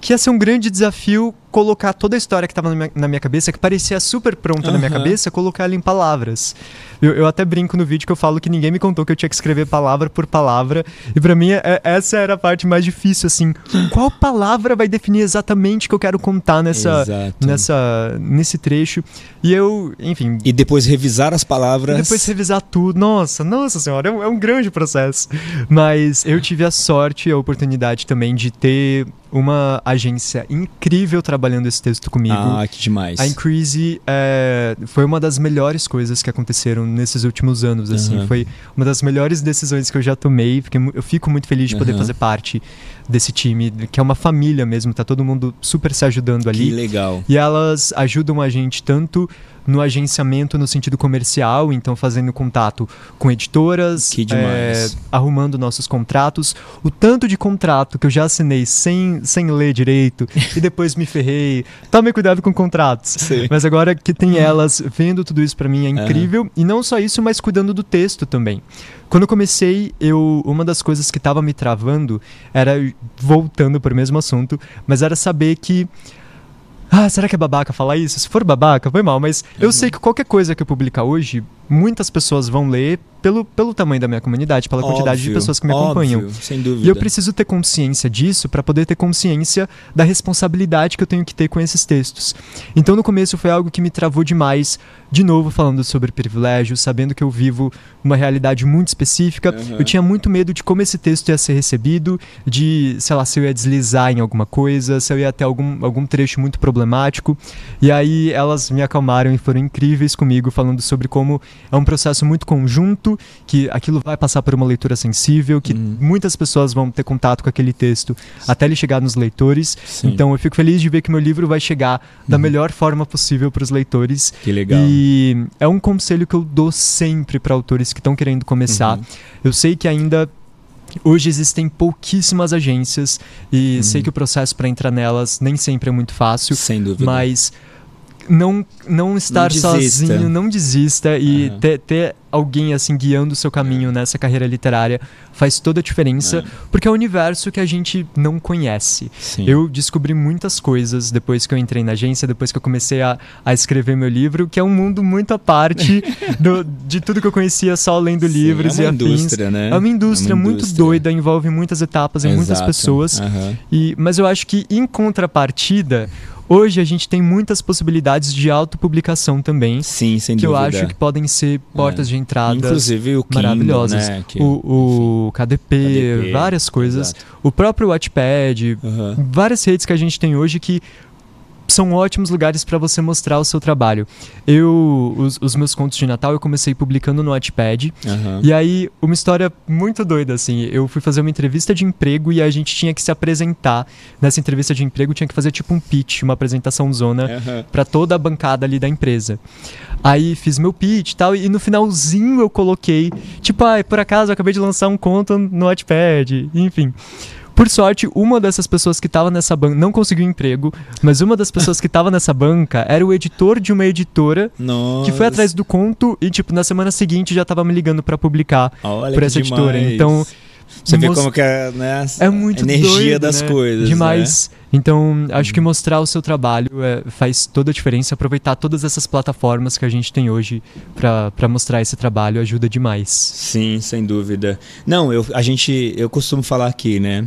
que ia ser um grande desafio colocar toda a história que estava na, na minha cabeça, que parecia super pronta uhum. na minha cabeça, colocar ela em palavras. Eu, eu até brinco no vídeo que eu falo que ninguém me contou que eu tinha que escrever palavra por palavra. E pra mim, é, essa era a parte mais difícil, assim. Qual palavra vai definir exatamente o que eu quero contar nessa, nessa, nesse trecho? E eu, enfim... E depois revisar as palavras. E depois revisar tudo. Nossa, nossa senhora, é um, é um grande processo. Mas eu tive a sorte e a oportunidade também de ter... uma agência incrível trabalhando esse texto comigo. Ah, que demais. A Increase é, foi uma das melhores coisas que aconteceram nesses últimos anos, assim. Uhum. Foi uma das melhores decisões que eu já tomei. Fiquei, eu fico muito feliz de poder uhum. fazer parte desse time, que é uma família mesmo. Tá todo mundo super se ajudando ali. Que legal. E elas ajudam a gente tanto no agenciamento no sentido comercial, então fazendo contato com editoras, que demais. É, arrumando nossos contratos. O tanto de contrato que eu já assinei sem, sem ler direito e depois me ferrei. Tome cuidado com contratos. Sim. Mas agora que tem elas vendo tudo isso pra mim é incrível. Uhum. E não só isso, mas cuidando do texto também. Quando eu comecei, eu, uma das coisas que tava me travando era, voltando para o mesmo assunto, mas era saber que ah, será que é babaca falar isso? Se for babaca, foi mal, mas eu uhum. sei que qualquer coisa que eu publicar hoje, muitas pessoas vão ler pelo, pelo tamanho da minha comunidade, pela óbvio, quantidade de pessoas que me óbvio, acompanham. Sem dúvida. E eu preciso ter consciência disso para poder ter consciência da responsabilidade que eu tenho que ter com esses textos. Então, no começo, foi algo que me travou demais, de novo falando sobre privilégio, sabendo que eu vivo uma realidade muito específica. Uhum. Eu tinha muito medo de como esse texto ia ser recebido, de, sei lá, se eu ia deslizar em alguma coisa, se eu ia ter algum, algum trecho muito problemático. problemático, e aí elas me acalmaram e foram incríveis comigo, falando sobre como é um processo muito conjunto, que aquilo vai passar por uma leitura sensível, que hum. muitas pessoas vão ter contato com aquele texto Sim. até ele chegar nos leitores. Sim. Então eu fico feliz de ver que meu livro vai chegar hum. da melhor forma possível para os leitores. Que legal. E é um conselho que eu dou sempre para autores que estão querendo começar. Uhum. Eu sei que ainda hoje existem pouquíssimas agências e hum. sei que o processo para entrar nelas nem sempre é muito fácil. Sem dúvida. Mas não, não estar não sozinho, não desista, e uhum. ter, ter alguém assim guiando o seu caminho uhum. nessa carreira literária faz toda a diferença, uhum. porque é um universo que a gente não conhece. Sim. Eu descobri muitas coisas depois que eu entrei na agência, depois que eu comecei a, a escrever meu livro, que é um mundo muito à parte do, de tudo que eu conhecia só lendo Sim, livros é uma e indústria, afins. Né? É uma indústria, é uma muito indústria. doida, envolve muitas etapas e muitas pessoas. Uhum. E, mas eu acho que em contrapartida, hoje a gente tem muitas possibilidades de autopublicação também. Sim, sem que dúvida. Que eu acho que podem ser portas é. de entrada inclusive o Kindle, maravilhosas. Né? Que, o o K D P, K D P, várias coisas. Exato. O próprio Wattpad, uhum. várias redes que a gente tem hoje que são ótimos lugares para você mostrar o seu trabalho. Eu, os, os meus contos de Natal, eu comecei publicando no Wattpad. Uhum. E aí, uma história muito doida, assim. Eu fui fazer uma entrevista de emprego e a gente tinha que se apresentar. Nessa entrevista de emprego, tinha que fazer tipo um pitch, uma apresentação zona uhum. para toda a bancada ali da empresa. Aí, fiz meu pitch e tal. E no finalzinho, eu coloquei... Tipo, ah, por acaso, eu acabei de lançar um conto no Wattpad. Enfim... Por sorte, uma dessas pessoas que estava nessa banca... Não conseguiu emprego, mas uma das pessoas que estava nessa banca era o editor de uma editora Nossa. que foi atrás do conto e, tipo, na semana seguinte já estava me ligando para publicar para essa demais. editora. Então... Você most... vê como que é, né, é muito energia doido, das né? coisas. Demais. Né? Então, acho que mostrar o seu trabalho é, faz toda a diferença. Aproveitar todas essas plataformas que a gente tem hoje para mostrar esse trabalho ajuda demais. Sim, sem dúvida. Não, eu, a gente, eu costumo falar aqui, né?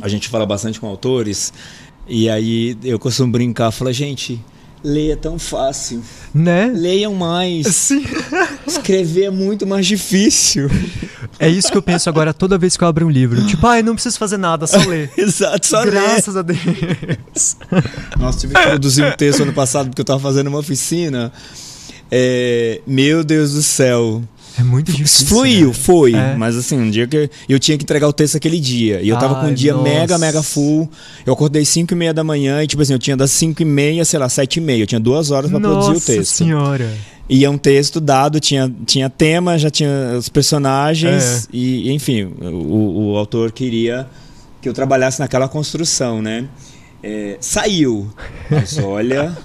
A gente fala bastante com autores, e aí eu costumo brincar, falar, gente, ler é tão fácil, né? Leiam mais. Sim. Escrever é muito mais difícil. É isso que eu penso agora toda vez que eu abro um livro. Tipo, ai, ah, não preciso fazer nada, só ler. Exato, só Graças ler. Graças a Deus. Nossa, tive que produzir um texto ano passado, porque eu tava fazendo uma oficina. É... Meu Deus do céu. É muito difícil. Fluiu, né? foi. É. Mas assim, um dia que eu tinha que entregar o texto aquele dia. E eu tava Ai, com um dia nossa. mega, mega full. Eu acordei cinco e meia da manhã e tipo assim, eu tinha das cinco e meia, sei lá, sete e meia. Eu tinha duas horas pra nossa produzir o texto. Nossa senhora. E é um texto dado, tinha, tinha tema, já tinha os personagens. É. E enfim, o, o autor queria que eu trabalhasse naquela construção, né? É, saiu. Mas olha...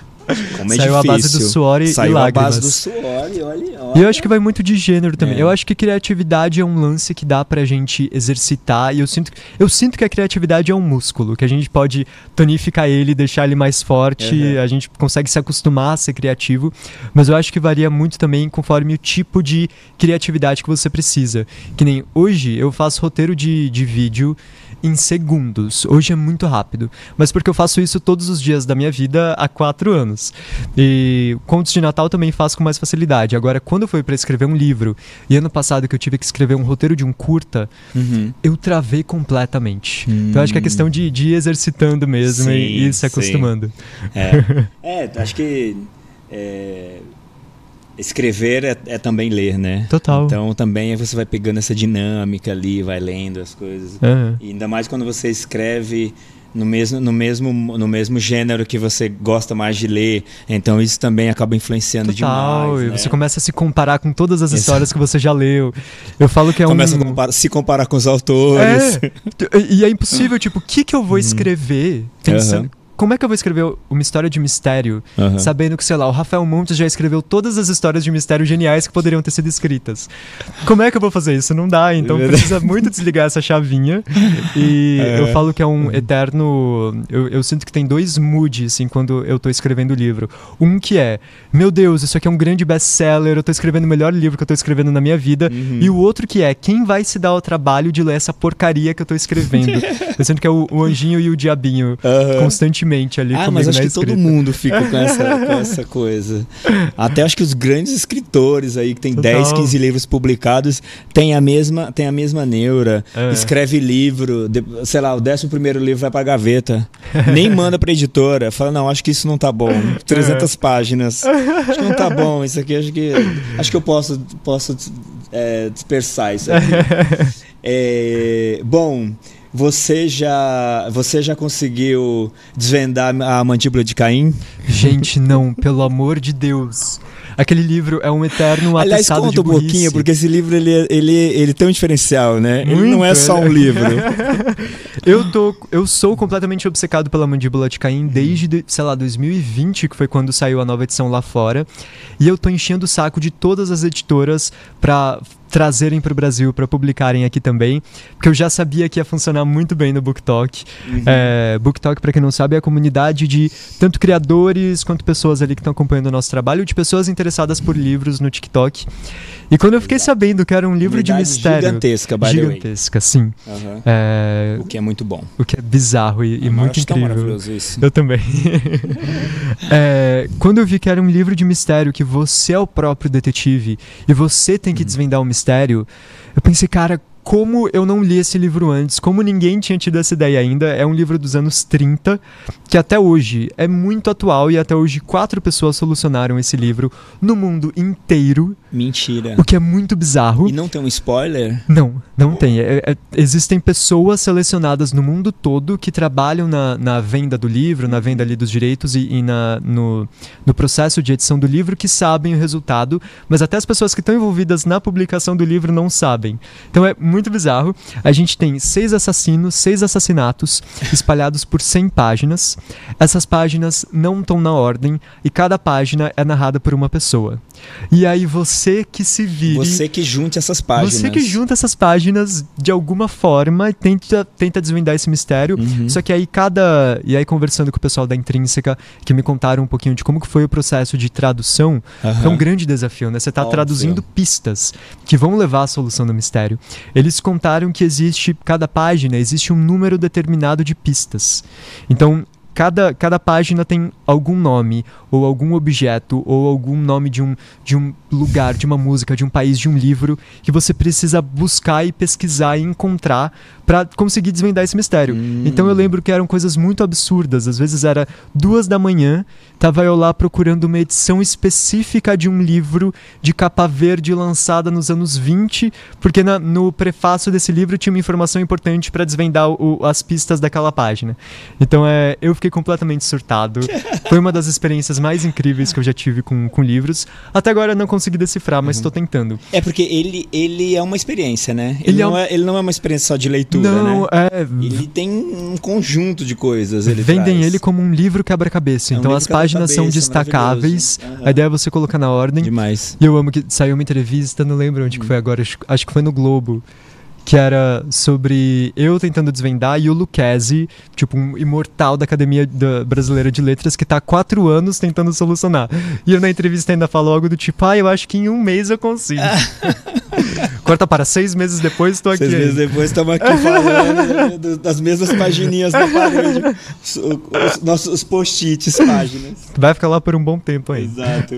Como é Saiu difícil. a base do suor e, Saiu e lágrimas. a base do suor e olha, olha. E eu acho que vai muito de gênero também. É. Eu acho que criatividade é um lance que dá pra gente exercitar. E eu sinto, eu sinto que a criatividade é um músculo, que a gente pode tonificar ele, deixar ele mais forte. Uhum. A gente consegue se acostumar a ser criativo. Mas eu acho que varia muito também conforme o tipo de criatividade que você precisa. Que nem hoje eu faço roteiro de, de vídeo em segundos. Hoje é muito rápido. Mas porque eu faço isso todos os dias da minha vida há quatro anos. E contos de Natal também faço com mais facilidade. Agora, quando foi pra escrever um livro, e ano passado que eu tive que escrever um roteiro de um curta, uhum. eu travei completamente. Hum. Então acho que é questão de, de ir exercitando mesmo, sim, e, e se acostumando. É. é, acho que é, escrever é, é também ler, né? Total. Então também você vai pegando essa dinâmica ali, vai lendo as coisas. Uhum. E ainda mais quando você escreve... No mesmo, no, mesmo, no mesmo gênero que você gosta mais de ler. Então isso também acaba influenciando Total, demais. Né? Você começa a se comparar com todas as Exato. histórias que você já leu. Eu falo que é começa um... Começa a comparar, se comparar com os autores. É. E é impossível, tipo, o que, que eu vou escrever pensando... Uhum. Como é que eu vou escrever uma história de mistério, uhum. sabendo que, sei lá, o Rafael Montes já escreveu todas as histórias de mistério geniais que poderiam ter sido escritas? Como é que eu vou fazer isso? Não dá, então precisa muito desligar essa chavinha. E é. eu falo que é um eterno... Eu, eu sinto que tem dois moods, assim, quando eu tô escrevendo o livro. Um que é, meu Deus, isso aqui é um grande best-seller, eu tô escrevendo o melhor livro que eu tô escrevendo na minha vida. Uhum. E o outro que é, quem vai se dar o trabalho de ler essa porcaria que eu tô escrevendo? Eu sinto que é o, o anjinho e o diabinho, uhum. constantemente. Ali ah, mas acho que escrita. todo mundo fica com essa, com essa coisa. Até acho que os grandes escritores aí, que tem Total. dez, quinze livros publicados, tem a mesma, tem a mesma neura. É. Escreve livro, de, sei lá, o décimo primeiro livro vai pra gaveta. Nem manda pra editora. Fala, não, acho que isso não tá bom. trezentas é. páginas. Acho que não tá bom isso aqui. Acho que, acho que eu posso, posso é, dispersar isso aqui. É, bom... Você já, você já conseguiu desvendar a Mandíbula de Caim? Gente, não, pelo amor de Deus. Aquele livro é um eterno atestado. Aliás, conta um pouquinho, porque esse livro ele, ele, ele tem um diferencial, né? Muito, ele não é só um livro. eu, tô, eu sou completamente obcecado pela Mandíbula de Caim desde, sei lá, dois mil e vinte, que foi quando saiu a nova edição lá fora. E eu tô enchendo o saco de todas as editoras pra trazerem para o Brasil, para publicarem aqui também, porque eu já sabia que ia funcionar muito bem no BookTok. Uhum. É, BookTok, para quem não sabe, é a comunidade de tanto criadores quanto pessoas ali que estão acompanhando o nosso trabalho, de pessoas interessadas por livros no TikTok. E quando eu fiquei sabendo que era um livro comunidade de mistério... Gigantesca, by the way. Gigantesca, sim. Uhum. É, o que é muito bom. O que é bizarro e, e muito incrível. Eu acho tão maravilhoso isso. Eu também. é, quando eu vi que era um livro de mistério, que você é o próprio detetive e você tem que uhum. desvendar o mistério, eu pensei, cara, como eu não li esse livro antes, como ninguém tinha tido essa ideia ainda. É um livro dos anos trinta, que até hoje é muito atual, e até hoje quatro pessoas solucionaram esse livro no mundo inteiro. Mentira. O que é muito bizarro. E não tem um spoiler? Não, não tem. É, é, existem pessoas selecionadas no mundo todo que trabalham na, na venda do livro, na venda ali dos direitos e, e na, no, no processo de edição do livro, que sabem o resultado, mas até as pessoas que estão envolvidas na publicação do livro não sabem. Então é muito bizarro. A gente tem seis assassinos, seis assassinatos espalhados por cem páginas. Essas páginas não estão na ordem e cada página é narrada por uma pessoa. E aí você que se vire... Você que junte essas páginas. Você que junta essas páginas de alguma forma e tenta, tenta desvendar esse mistério. Uhum. Só que aí cada... E aí conversando com o pessoal da Intrínseca, que me contaram um pouquinho de como que foi o processo de tradução, uhum. é um grande desafio, né? Você está traduzindo pistas que vão levar à solução do mistério. Eles contaram que existe, cada página, existe um número determinado de pistas. Então, cada, cada página tem algum nome, ou algum objeto, ou algum nome de um, de um lugar, de uma música, de um país, de um livro, que você precisa buscar e pesquisar e encontrar pra conseguir desvendar esse mistério. Hum. Então eu lembro que eram coisas muito absurdas. Às vezes era duas da manhã, tava eu lá procurando uma edição específica de um livro de capa verde lançada nos anos vinte, porque na, no prefácio desse livro tinha uma informação importante pra desvendar o, as pistas daquela página. Então é, eu fiquei completamente surtado. Foi uma das experiências mais incríveis que eu já tive com, com livros. Até agora eu não consegui decifrar, mas estou uhum. tentando. É porque ele, ele é uma experiência, né? Ele, ele, é um... não é, ele não é uma experiência só de leitura. Não, né? é... Ele tem um conjunto de coisas. Ele Vendem traz. ele como um livro quebra-cabeça. É um então livro as páginas são destacáveis. Uhum. A ideia é você colocar na ordem. Demais. E eu amo que saiu uma entrevista, não lembro onde hum. que foi agora, acho que foi no Globo, que era sobre eu tentando desvendar e o Lucchesi, tipo um imortal da Academia da Brasileira de Letras, que tá há quatro anos tentando solucionar. E eu na entrevista ainda falo algo do tipo, ah, eu acho que em um mês eu consigo. Corta para seis meses depois, estou aqui. Seis meses depois, estamos aqui falando das mesmas pagininhas da parede. Os, os nossos post-its, páginas. Vai ficar lá por um bom tempo aí. Exato.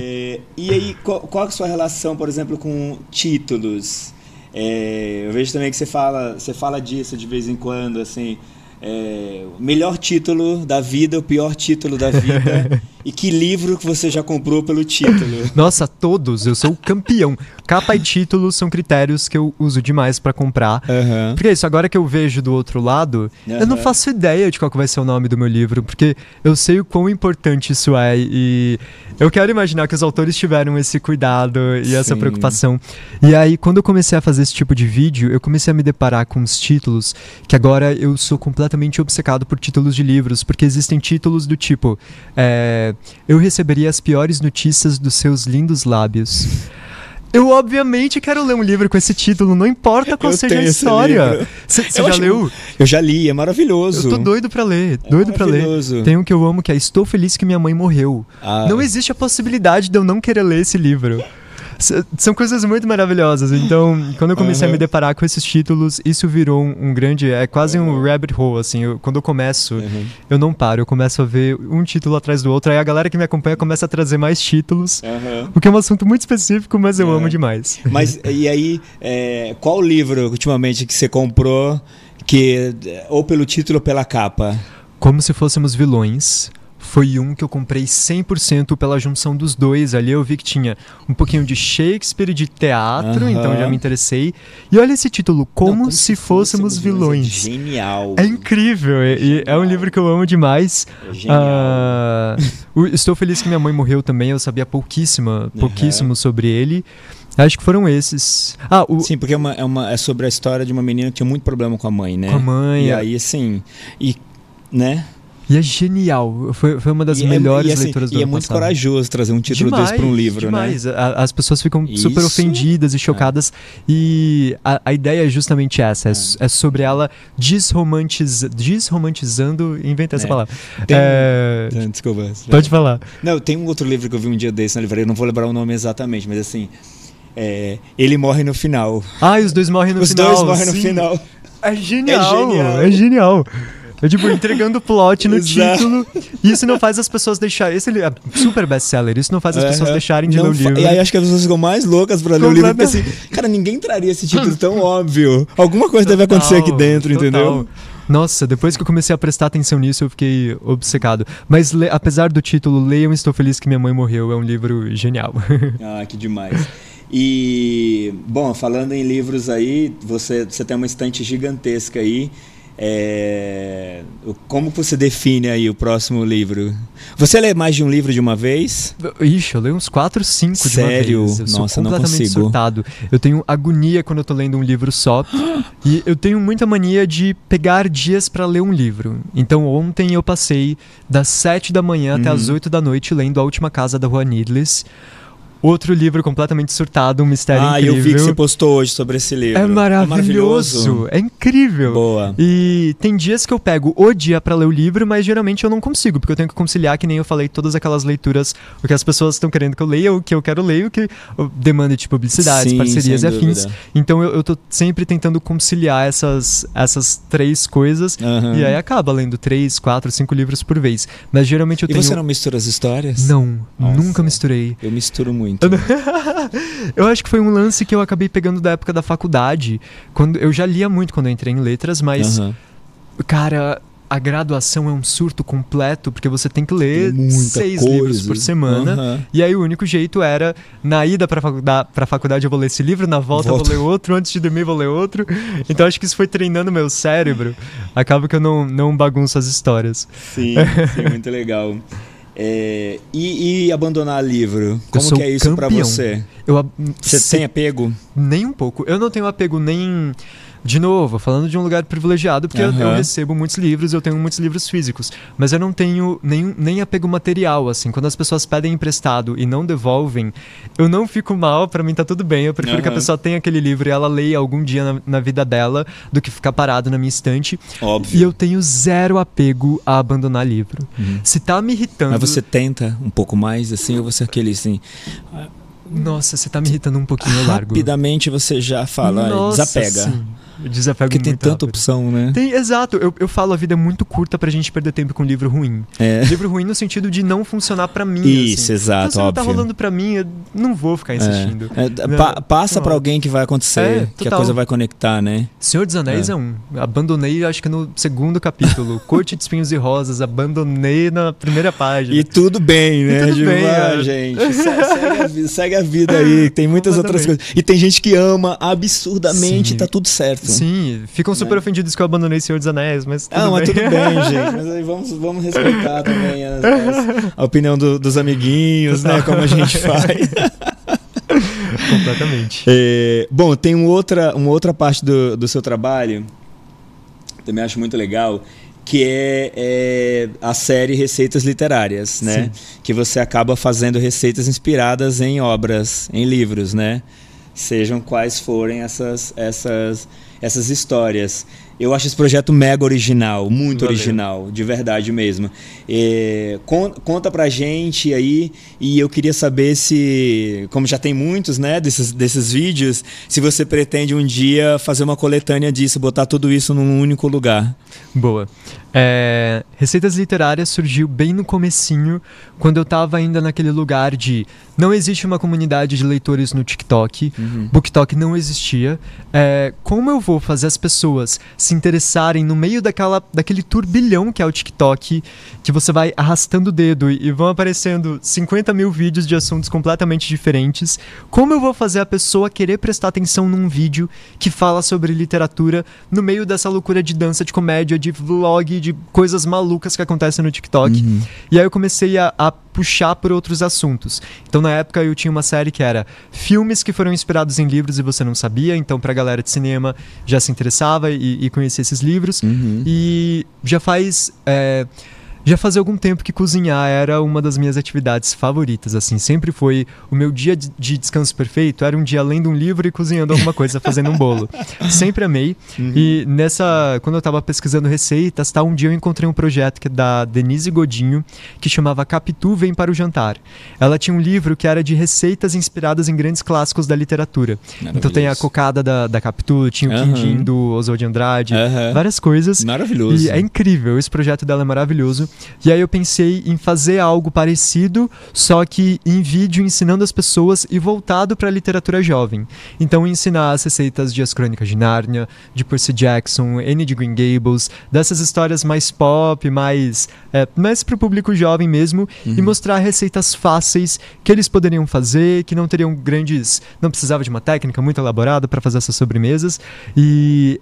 É, e aí, qual, qual é a sua relação, por exemplo, com títulos? É, eu vejo também que você fala, você fala disso de vez em quando, assim, é, o melhor título da vida, o pior título da vida, e que livro que você já comprou pelo título? Nossa, todos, eu sou o campeão. Capa e título são critérios que eu uso demais pra comprar, uhum. porque é isso, agora que eu vejo do outro lado, uhum. eu não faço ideia de qual que vai ser o nome do meu livro, porque eu sei o quão importante isso é, e eu quero imaginar que os autores tiveram esse cuidado e essa Sim. preocupação. E aí, quando eu comecei a fazer esse tipo de vídeo, eu comecei a me deparar com os títulos, que agora eu sou completamente obcecado por títulos de livros, porque existem títulos do tipo, é, eu receberia as piores notícias dos seus lindos lábios. Eu, obviamente, quero ler um livro com esse título, não importa qual eu seja a história. Você já leu? Eu já li, é maravilhoso. Eu tô doido pra ler, doido é pra ler. Tem um que eu amo que é Estou Feliz que Minha Mãe Morreu. Ah. Não existe a possibilidade de eu não querer ler esse livro. São coisas muito maravilhosas. Então, quando eu comecei uhum. a me deparar com esses títulos, isso virou um, um grande... É quase um rabbit hole, assim. Eu, quando eu começo, uhum. eu não paro. Eu começo a ver um título atrás do outro. Aí a galera que me acompanha começa a trazer mais títulos. Uhum. O que é um assunto muito específico, mas eu uhum. amo demais. Mas, e aí, é, qual livro, ultimamente, que você comprou, que ou pelo título ou pela capa? Como Se Fôssemos Vilões. foi um que eu comprei cem por cento pela junção dos dois. Ali eu vi que tinha um pouquinho de Shakespeare e de teatro, uhum. então já me interessei. E olha esse título, Como, Não, como se, se Fôssemos, fôssemos vilões. vilões. Genial! É incrível, é, genial. é um livro que eu amo demais. É genial. Ah, Estou Feliz Que Minha Mãe Morreu também, eu sabia pouquíssima, pouquíssimo uhum. sobre ele. Acho que foram esses. Ah, o... Sim, porque é, uma, é, uma, é sobre a história de uma menina que tinha muito problema com a mãe, né? Com a mãe. E é... aí, assim... E, né? E é genial. Foi, foi uma das e melhores é, e assim, leituras do ano E é muito passado. corajoso trazer um título demais, desse para um livro, demais. né? Demais. As pessoas ficam Isso. super ofendidas e chocadas. É. E a, a ideia é justamente essa. É, é. é sobre ela desromantiza, desromantizando... Inventei é. essa palavra. Tem, é... tem, desculpa. Pode falar. Não, tem um outro livro que eu vi um dia desse na livraria. Eu não vou lembrar o nome exatamente, mas assim... É, ele morre no final. Ah, e os dois morrem no os final. Os dois morrem sim. no final. É genial, é genial. É genial. É tipo, entregando o plot no Exato. título. Isso não faz as pessoas deixarem... Esse é super best-seller. Isso não faz as uhum. pessoas deixarem de não ler o livro. E aí acho que as pessoas ficam mais loucas pra ler o livro. Porque assim, cara, ninguém traria esse título tão óbvio. Alguma coisa total, deve acontecer aqui dentro, total. entendeu? Nossa, depois que eu comecei a prestar atenção nisso, eu fiquei obcecado. Mas le... apesar do título, leiam Estou Feliz Que Minha Mãe Morreu. É um livro genial. Ah, que demais. E, bom, falando em livros aí, você, você tem uma estante gigantesca aí. É, como você define aí o próximo livro? Você lê mais de um livro de uma vez? Ixi, eu leio uns quatro, cinco de uma vez. Sério? Eu sou Nossa, completamente não consigo. surtado. Eu tenho agonia quando eu tô lendo um livro só. E eu tenho muita mania de pegar dias pra ler um livro. Então ontem eu passei das sete da manhã uhum. até as oito da noite lendo A Última Casa da Rua Needless. Outro livro completamente surtado, um mistério ah, incrível. Ah, eu vi que você postou hoje sobre esse livro. É maravilhoso, é, maravilhoso. é incrível. Boa. E tem dias que eu pego o dia pra ler o livro, mas geralmente eu não consigo, porque eu tenho que conciliar, que nem eu falei, todas aquelas leituras, o que as pessoas estão querendo que eu leia, o que eu quero ler, o que demanda de publicidades, Sim, parcerias e afins. Então eu, eu tô sempre tentando conciliar essas, essas três coisas, uhum. e aí acaba lendo três, quatro, cinco livros por vez. Mas geralmente eu e tenho... E você não mistura as histórias? Não, Nossa. nunca misturei. Eu misturo muito. Muito. Eu acho que foi um lance que eu acabei pegando da época da faculdade. Quando, eu já lia muito quando eu entrei em letras, mas, uhum. cara, a graduação é um surto completo, porque você tem que ler tem seis coisa. livros por semana. Uhum. E aí o único jeito era, na ida pra, faculdade, pra faculdade eu vou ler esse livro, na volta Volta. eu vou ler outro, antes de dormir eu vou ler outro. Então acho que isso foi treinando meu cérebro. Acaba que eu não, não bagunço as histórias. Sim, sim, muito legal. É, e, e abandonar livro? Como que é isso pra você? Eu, você se, tem apego? Nem um pouco. Eu não tenho apego nem... De novo, falando de um lugar privilegiado, porque uhum. eu, eu recebo muitos livros, eu tenho muitos livros físicos. Mas eu não tenho nem, nem apego material, assim. Quando as pessoas pedem emprestado e não devolvem, eu não fico mal, pra mim tá tudo bem. Eu prefiro uhum. que a pessoa tenha aquele livro e ela leia algum dia na, na vida dela, do que ficar parado na minha estante. Óbvio. E eu tenho zero apego a abandonar livro. Uhum. Se tá me irritando... Mas você tenta um pouco mais, assim, ou você é aquele, assim... Nossa, você tá me irritando um pouquinho, eu largo. Rapidamente você já fala, Nossa, desapega. Sim. Desapego Porque tem tanta rápido. opção, né? Tem, exato. Eu, eu falo, a vida é muito curta pra gente perder tempo com livro ruim. É. Livro ruim no sentido de não funcionar pra mim. Isso, assim. exato. Então, se óbvio. não tá rolando pra mim, eu não vou ficar insistindo. É. É, pa- passa não. pra alguém que vai acontecer, é, que total. a coisa vai conectar, né? Senhor dos Anéis é, é um. Abandonei, acho que no segundo capítulo. Corte de Espinhos e Rosas, abandonei na primeira página. E tudo bem, né? E tudo bem, ah, é. gente. Segue a, vida, segue a vida aí, tem muitas Mas outras também. coisas. E tem gente que ama absurdamente, Sim. tá tudo certo. Sim, ficam super né? ofendidos que eu abandonei Senhor dos Anéis, mas tudo ah, mas bem. tudo bem, gente. Mas aí vamos, vamos respeitar também as, as, a opinião do, dos amiguinhos, né? Como a gente faz. Completamente. É, bom, tem um outra, uma outra parte do, do seu trabalho, também acho muito legal, que é, é a série Receitas Literárias, né? Sim. Que você acaba fazendo receitas inspiradas em obras, em livros, né? Sejam quais forem essas... essas Essas histórias. Eu acho esse projeto mega original, muito Valeu. original, de verdade mesmo. É, con- conta pra gente aí, e eu queria saber se, como já tem muitos, né, desses, desses vídeos, se você pretende um dia fazer uma coletânea disso, botar tudo isso num único lugar. Boa. É, Receitas Literárias surgiu bem no comecinho, quando eu tava ainda naquele lugar de não existe uma comunidade de leitores no TikTok, uhum. BookTok não existia. É, como eu for fazer as pessoas se interessarem no meio daquela, daquele turbilhão que é o TikTok, que você vai arrastando o dedo e vão aparecendo cinquenta mil vídeos de assuntos completamente diferentes, como eu vou fazer a pessoa querer prestar atenção num vídeo que fala sobre literatura no meio dessa loucura de dança, de comédia, de vlog, de coisas malucas que acontecem no TikTok? Uhum. E aí eu comecei a, a puxar por outros assuntos. Então na época eu tinha uma série que era filmes que foram inspirados em livros e você não sabia, então pra galera de cinema já se interessava e, e conhecia esses livros. Uhum. E já faz... É... Já fazia algum tempo que cozinhar era uma das minhas atividades favoritas, assim, sempre foi o meu dia de descanso perfeito, era um dia lendo um livro e cozinhando alguma coisa, fazendo um bolo. Sempre amei. Uhum. E nessa, quando eu tava pesquisando receitas, tá, um dia eu encontrei um projeto que é da Denise Godinho, que chamava Capitu Vem para o Jantar. Ela tinha um livro que era de receitas inspiradas em grandes clássicos da literatura. Então tem a cocada da, da Capitu, tinha o uhum. quindim do Oswald de Andrade, uhum. várias coisas. Maravilhoso. E é incrível, esse projeto dela é maravilhoso. E aí eu pensei em fazer algo parecido, só que em vídeo, ensinando as pessoas e voltado para a literatura jovem. Então ensinar as receitas de As Crônicas de Nárnia, de Percy Jackson, Anne de Green Gables, dessas histórias mais pop, mais, é, mais para o público jovem mesmo. Uhum. E mostrar receitas fáceis que eles poderiam fazer, que não teriam grandes... Não precisava de uma técnica muito elaborada para fazer essas sobremesas. E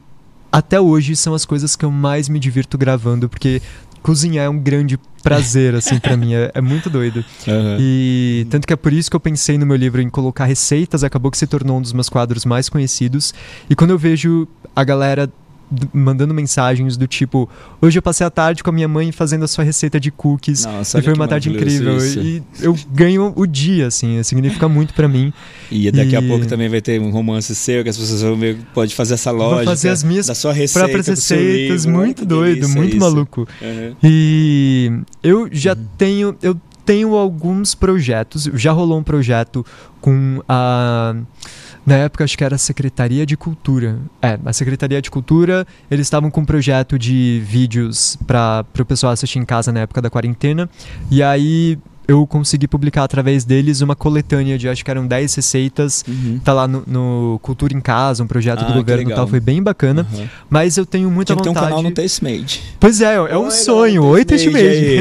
até hoje são as coisas que eu mais me divirto gravando, porque... Cozinhar é um grande prazer, assim, pra mim. É, é muito doido. Uhum. E tanto que é por isso que eu pensei no meu livro em colocar receitas. Acabou que se tornou um dos meus quadros mais conhecidos. E quando eu vejo a galera mandando mensagens do tipo: hoje eu passei a tarde com a minha mãe fazendo a sua receita de cookies. Nossa, e foi uma tarde incrível. Isso. E eu ganho o dia, assim. Significa muito pra mim. E daqui e... a pouco também vai ter um romance seu que as pessoas vão ver. Pode fazer essa lógica. Vou fazer as minhas da sua receita, próprias receitas. Livro, muito doido, delícia, muito isso. maluco. Uhum. E eu já uhum. tenho... Eu tenho alguns projetos. Já rolou um projeto com a... Na época, acho que era a Secretaria de Cultura. É, a Secretaria de Cultura, eles estavam com um projeto de vídeos para o pessoal assistir em casa na época da quarentena. E aí eu consegui publicar através deles uma coletânea de, acho que eram dez receitas. Uhum. Tá lá no, no Cultura em Casa, um projeto ah, do governo e tal, foi bem bacana. Uhum. Mas eu tenho muita vontade... Tem um canal no Tastemade. Pois é, é Oi, um sonho. Oi, Tastemade.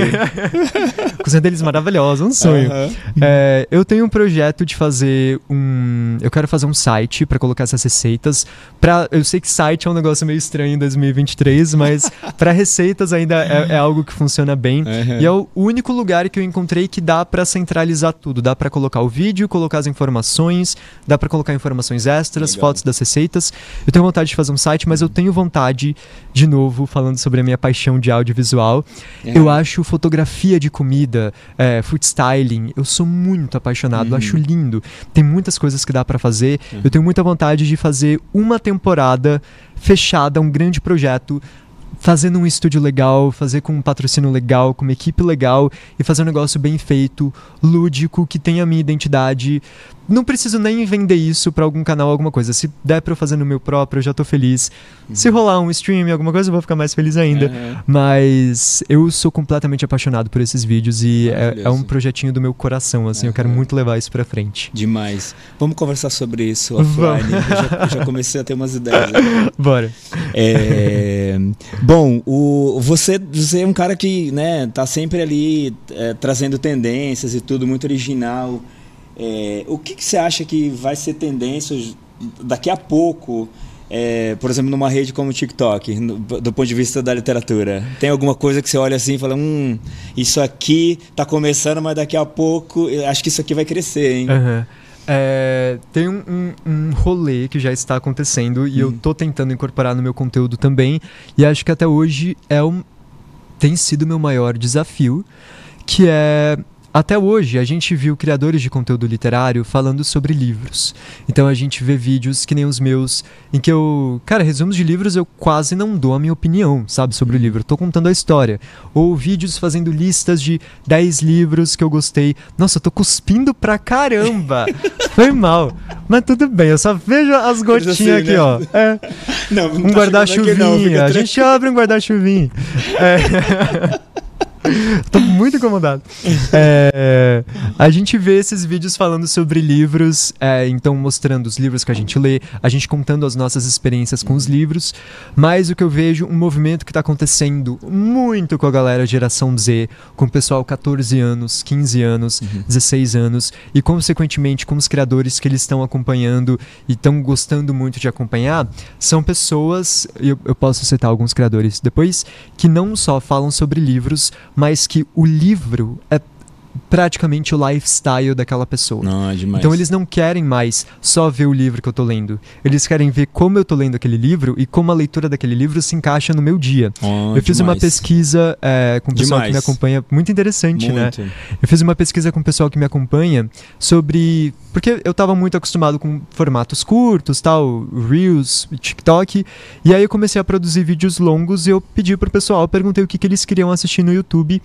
A cozinha deles maravilhosa, um sonho. Uhum. É, eu tenho um projeto de fazer um... Eu quero fazer um site para colocar essas receitas. Pra, eu sei que site é um negócio meio estranho em dois mil e vinte e três, mas para receitas ainda é, é algo que funciona bem. Uhum. E é o único lugar que eu encontrei que dá para centralizar tudo. Dá para colocar o vídeo, colocar as informações, dá para colocar informações extras, legal. Fotos das receitas. Eu tenho vontade de fazer um site, mas eu tenho vontade, de novo, falando sobre a minha paixão de audiovisual, é. eu acho fotografia de comida, É, food styling, eu sou muito apaixonado, uhum. acho lindo. Tem muitas coisas que dá pra fazer. Uhum. Eu tenho muita vontade de fazer uma temporada fechada, um grande projeto, fazendo um estúdio legal, fazer com um patrocínio legal, com uma equipe legal e fazer um negócio bem feito, lúdico, que tenha a minha identidade. Não preciso nem vender isso pra algum canal, alguma coisa. Se der pra eu fazer no meu próprio, eu já tô feliz. Uhum. Se rolar um stream, alguma coisa, eu vou ficar mais feliz ainda. Uhum. Mas eu sou completamente apaixonado por esses vídeos e é, é um projetinho do meu coração, assim. Uhum. Eu quero muito levar isso pra frente. Demais. Vamos conversar sobre isso offline. eu, já, eu já comecei a ter umas ideias. Né? Bora. É... Bom, o... você, você é um cara que, né, tá sempre ali é, trazendo tendências e tudo, muito original. É, o que, que você acha que vai ser tendência daqui a pouco, é, por exemplo, numa rede como o TikTok, no, do ponto de vista da literatura? Tem alguma coisa que você olha assim e fala, hum, isso aqui tá começando, mas daqui a pouco, acho que isso aqui vai crescer, hein? Uhum. É, tem um, um, um rolê que já está acontecendo e hum. eu tô tentando incorporar no meu conteúdo também, e acho que até hoje é um, tem sido o meu maior desafio, que é... Até hoje, a gente viu criadores de conteúdo literário falando sobre livros. Então a gente vê vídeos que nem os meus, em que eu... Cara, resumos de livros eu quase não dou a minha opinião, sabe, sobre o livro. Eu tô contando a história. Ou vídeos fazendo listas de dez livros que eu gostei. Nossa, eu tô cuspindo pra caramba! Foi mal. Mas tudo bem, eu só vejo as gotinhas assim, aqui, né? Ó. É. Não, não um guarda-chuvinha. A gente abre um guarda-chuvinha. É... Tô muito incomodado. É, A gente vê esses vídeos falando sobre livros, é, então mostrando os livros que a gente lê, a gente contando as nossas experiências com os livros, mas o que eu vejo, um movimento que está acontecendo muito com a galera geração Z, com o pessoal catorze anos, quinze anos, uhum. dezesseis anos, e consequentemente com os criadores que eles estão acompanhando e estão gostando muito de acompanhar, são pessoas, eu, eu posso citar alguns criadores depois, que não só falam sobre livros, mas que o livro é praticamente o lifestyle daquela pessoa. Não, é demais. Então eles não querem mais só ver o livro que eu tô lendo. Eles querem ver como eu tô lendo aquele livro e como a leitura daquele livro se encaixa no meu dia. Oh, eu fiz demais. uma pesquisa é, com o pessoal demais. que me acompanha. Muito interessante, muito. né? Eu fiz uma pesquisa com o pessoal que me acompanha sobre... Porque eu tava muito acostumado com formatos curtos, tal, Reels, TikTok. E aí eu comecei a produzir vídeos longos e eu pedi pro pessoal, perguntei o que, que eles queriam assistir no YouTube.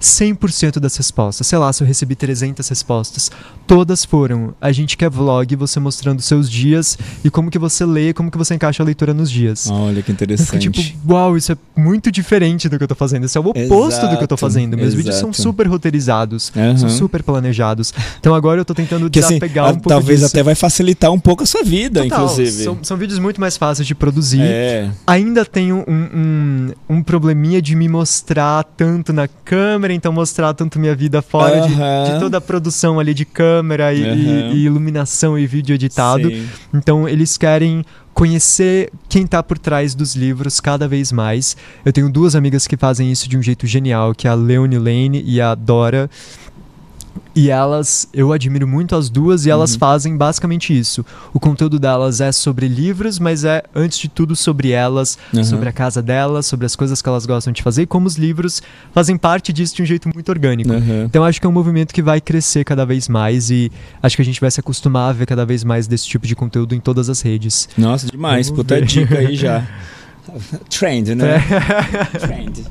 cem por cento das respostas, sei lá, se eu recebi trezentas respostas, todas foram: a gente quer vlog, você mostrando seus dias e como que você lê, como que você encaixa a leitura nos dias. Olha que interessante. Eu fiquei tipo, uau, isso é muito diferente do que eu tô fazendo, isso é o oposto exato, do que eu tô fazendo. Meus exato. vídeos são super roteirizados, uhum. são super planejados. Então agora eu tô tentando que, desapegar assim, um pouco talvez disso. Até vai facilitar um pouco a sua vida, total, inclusive. São, são vídeos muito mais fáceis de produzir. É. Ainda tenho um, um, um probleminha de me mostrar tanto na câmera, então mostrar tanto minha vida fora uhum. de, de toda a produção ali de câmera e, uhum. e, e iluminação e vídeo editado. Sim. Então eles querem conhecer quem tá por trás dos livros cada vez mais. Eu tenho duas amigas que fazem isso de um jeito genial, que é a Leonie Lane e a Dora. E elas, eu admiro muito as duas, e elas uhum. fazem basicamente isso. O conteúdo delas é sobre livros, mas é, antes de tudo, sobre elas, uhum. sobre a casa delas, sobre as coisas que elas gostam de fazer, e como os livros fazem parte disso de um jeito muito orgânico. Uhum. Então acho que é um movimento que vai crescer cada vez mais, e acho que a gente vai se acostumar a ver cada vez mais desse tipo de conteúdo em todas as redes. Nossa, demais, puta dica aí já. Trend, né? Trend.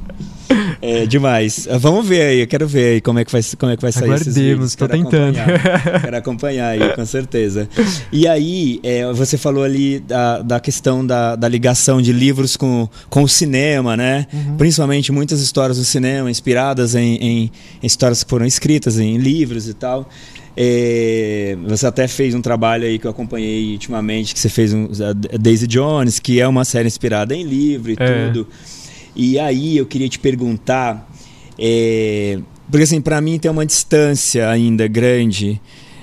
É demais. Vamos ver aí, eu quero ver aí como é que vai, como é que vai sair esses vídeos. Aguardemos, tô tentando. Acompanhar, quero acompanhar aí, com certeza. E aí, é, você falou ali da, da questão da, da ligação de livros com, com o cinema, né? Uhum. Principalmente muitas histórias do cinema inspiradas em, em, em histórias que foram escritas, em livros e tal. É, você até fez um trabalho aí que eu acompanhei ultimamente, que você fez um, a Daisy Jones, que é uma série inspirada em livro e é. tudo. E aí eu queria te perguntar, é, porque assim, pra mim tem uma distância ainda grande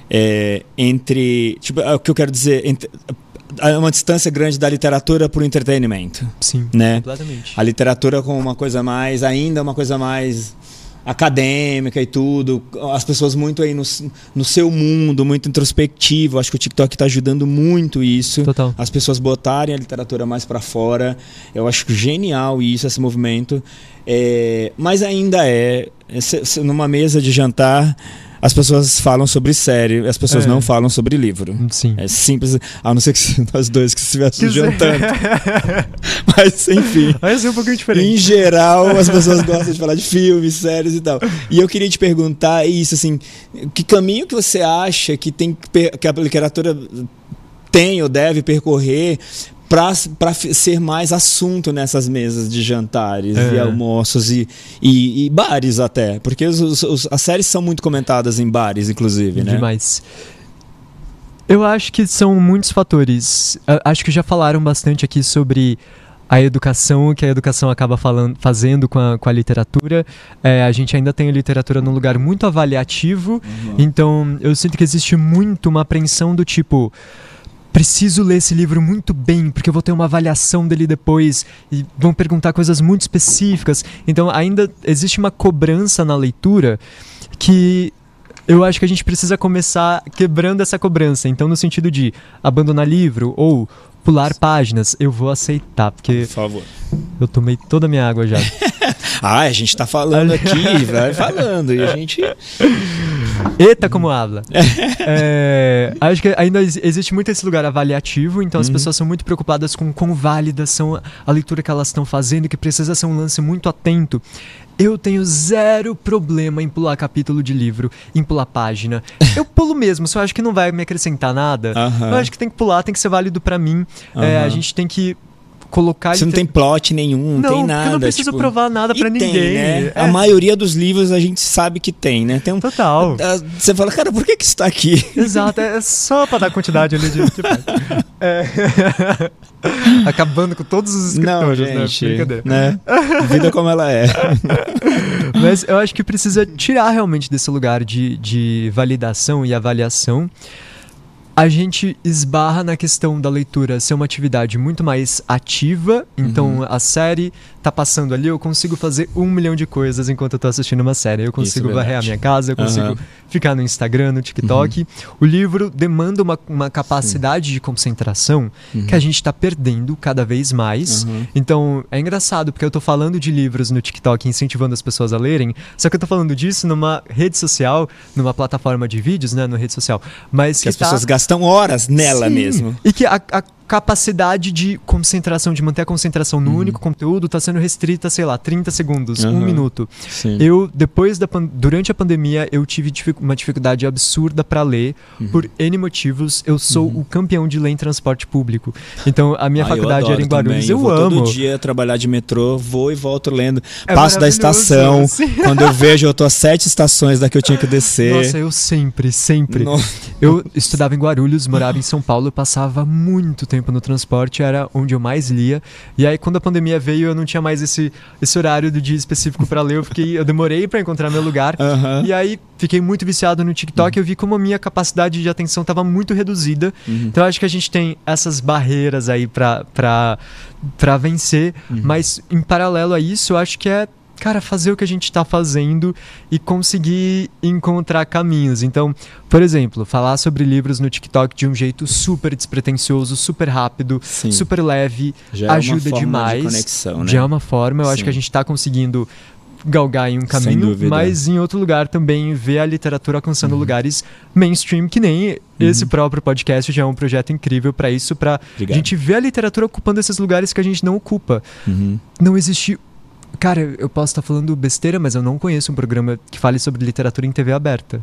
é, entre, tipo, o que eu quero dizer, entre, uma distância grande da literatura pro entretenimento. Sim, né? Completamente. A literatura como uma coisa mais, ainda uma coisa mais acadêmica e tudo, as pessoas muito aí no, no seu mundo, muito introspectivo. Acho que o TikTok tá ajudando muito isso. Total. As pessoas botarem a literatura mais para fora. Eu acho genial isso, esse movimento. É, mas ainda é, se, se numa mesa de jantar, as pessoas falam sobre série, as pessoas é. não falam sobre livro. Sim. É simples, a não ser que nós dois que estivéssemos jantando. Mas, enfim. Mas é um pouquinho diferente. Em geral, as pessoas gostam de falar de filmes, séries e tal. E eu queria te perguntar isso, assim, que caminho que você acha que, tem, que a literatura tem ou deve percorrer para ser mais assunto nessas mesas de jantares é. e almoços e, e, e bares até. Porque os, os, as séries são muito comentadas em bares, inclusive, né? Demais. Eu acho que são muitos fatores. Eu acho que já falaram bastante aqui sobre a educação, que a educação acaba falando, fazendo com a, com a literatura. É, a gente ainda tem a literatura num lugar muito avaliativo. Uhum. Então, eu sinto que existe muito uma apreensão do tipo... preciso ler esse livro muito bem, porque eu vou ter uma avaliação dele depois e vão perguntar coisas muito específicas. Então ainda existe uma cobrança na leitura que eu acho que a gente precisa começar quebrando essa cobrança. Então no sentido de abandonar livro ou pular páginas, eu vou aceitar, porque... Por favor. Eu tomei toda a minha água já. Ah, a gente tá falando aqui, vai falando, e a gente... Eita, como habla. É, acho que ainda existe muito esse lugar avaliativo, então as uhum. pessoas são muito preocupadas com quão válida são a leitura que elas estão fazendo, que precisa ser um lance muito atento. Eu tenho zero problema em pular capítulo de livro, em pular página. Eu pulo mesmo, se eu acho que não vai me acrescentar nada, uhum. eu acho que tem que pular, tem que ser válido pra mim. Uhum. É, a gente tem que colocar... Você não tem plot nenhum, não tem nada. Eu não preciso tipo... provar nada pra e ninguém. Tem, né? É. A maioria dos livros a gente sabe que tem, né? Tem um... Total. Você fala, cara, por que que isso tá aqui? Exato, é só pra dar quantidade ali de... Tipo... É. Acabando com todos os escritores, não, gente, né? Brincadeira. Né? Vida como ela é. Mas eu acho que precisa tirar realmente desse lugar de, de validação e avaliação. A gente esbarra na questão da leitura ser uma atividade muito mais ativa. Então, uhum. a série tá passando ali, eu consigo fazer um milhão de coisas enquanto eu tô assistindo uma série. Eu consigo Isso, varrer verdade. a minha casa, eu consigo uhum. ficar no Instagram, no TikTok. Uhum. O livro demanda uma, uma capacidade Sim. de concentração uhum. que a gente tá perdendo cada vez mais. Uhum. Então, é engraçado, porque eu tô falando de livros no TikTok, incentivando as pessoas a lerem. Só que eu tô falando disso numa rede social, numa plataforma de vídeos, né? Na rede social. Mas que, que as tá... pessoas gastam São horas nela Sim. mesmo. E que a, a capacidade de concentração, de manter a concentração no uhum. único conteúdo, está sendo restrita, sei lá, trinta segundos, uhum. um minuto. Sim. Eu, depois da durante a pandemia, eu tive dific uma dificuldade absurda para ler, uhum. por N motivos. Eu sou uhum. o campeão de ler em transporte público. Então, a minha ah, faculdade era em Guarulhos. Eu, eu vou amo. Todo dia trabalhar de metrô, vou e volto lendo. É Passo da estação. Assim. Quando eu vejo, eu tô a sete estações da que eu tinha que descer. Nossa, eu sempre, sempre. Nossa. Eu estudava em Guarulhos, morava em São Paulo, eu passava muito tempo no transporte, era onde eu mais lia. E aí, quando a pandemia veio, eu não tinha mais esse, esse horário do dia específico pra ler. Eu, fiquei, eu demorei pra encontrar meu lugar. Uhum. E aí, fiquei muito viciado no TikTok. Uhum. Eu vi como a minha capacidade de atenção tava muito reduzida. Uhum. Então, eu acho que a gente tem essas barreiras aí pra, pra, pra vencer. Uhum. Mas, em paralelo a isso, eu acho que é, cara, fazer o que a gente tá fazendo e conseguir encontrar caminhos. Então, por exemplo, falar sobre livros no TikTok de um jeito super despretensioso, super rápido, Sim. super leve, já ajuda é uma demais. Forma de conexão, né? Já é uma forma, eu Sim. acho que a gente tá conseguindo galgar em um caminho, mas em outro lugar também ver a literatura alcançando uhum. lugares mainstream, que nem uhum. esse próprio podcast já é um projeto incrível para isso, pra Obrigado. gente ver a literatura ocupando esses lugares que a gente não ocupa. Uhum. Não existe... Cara, eu posso estar falando besteira, mas eu não conheço um programa que fale sobre literatura em T V aberta.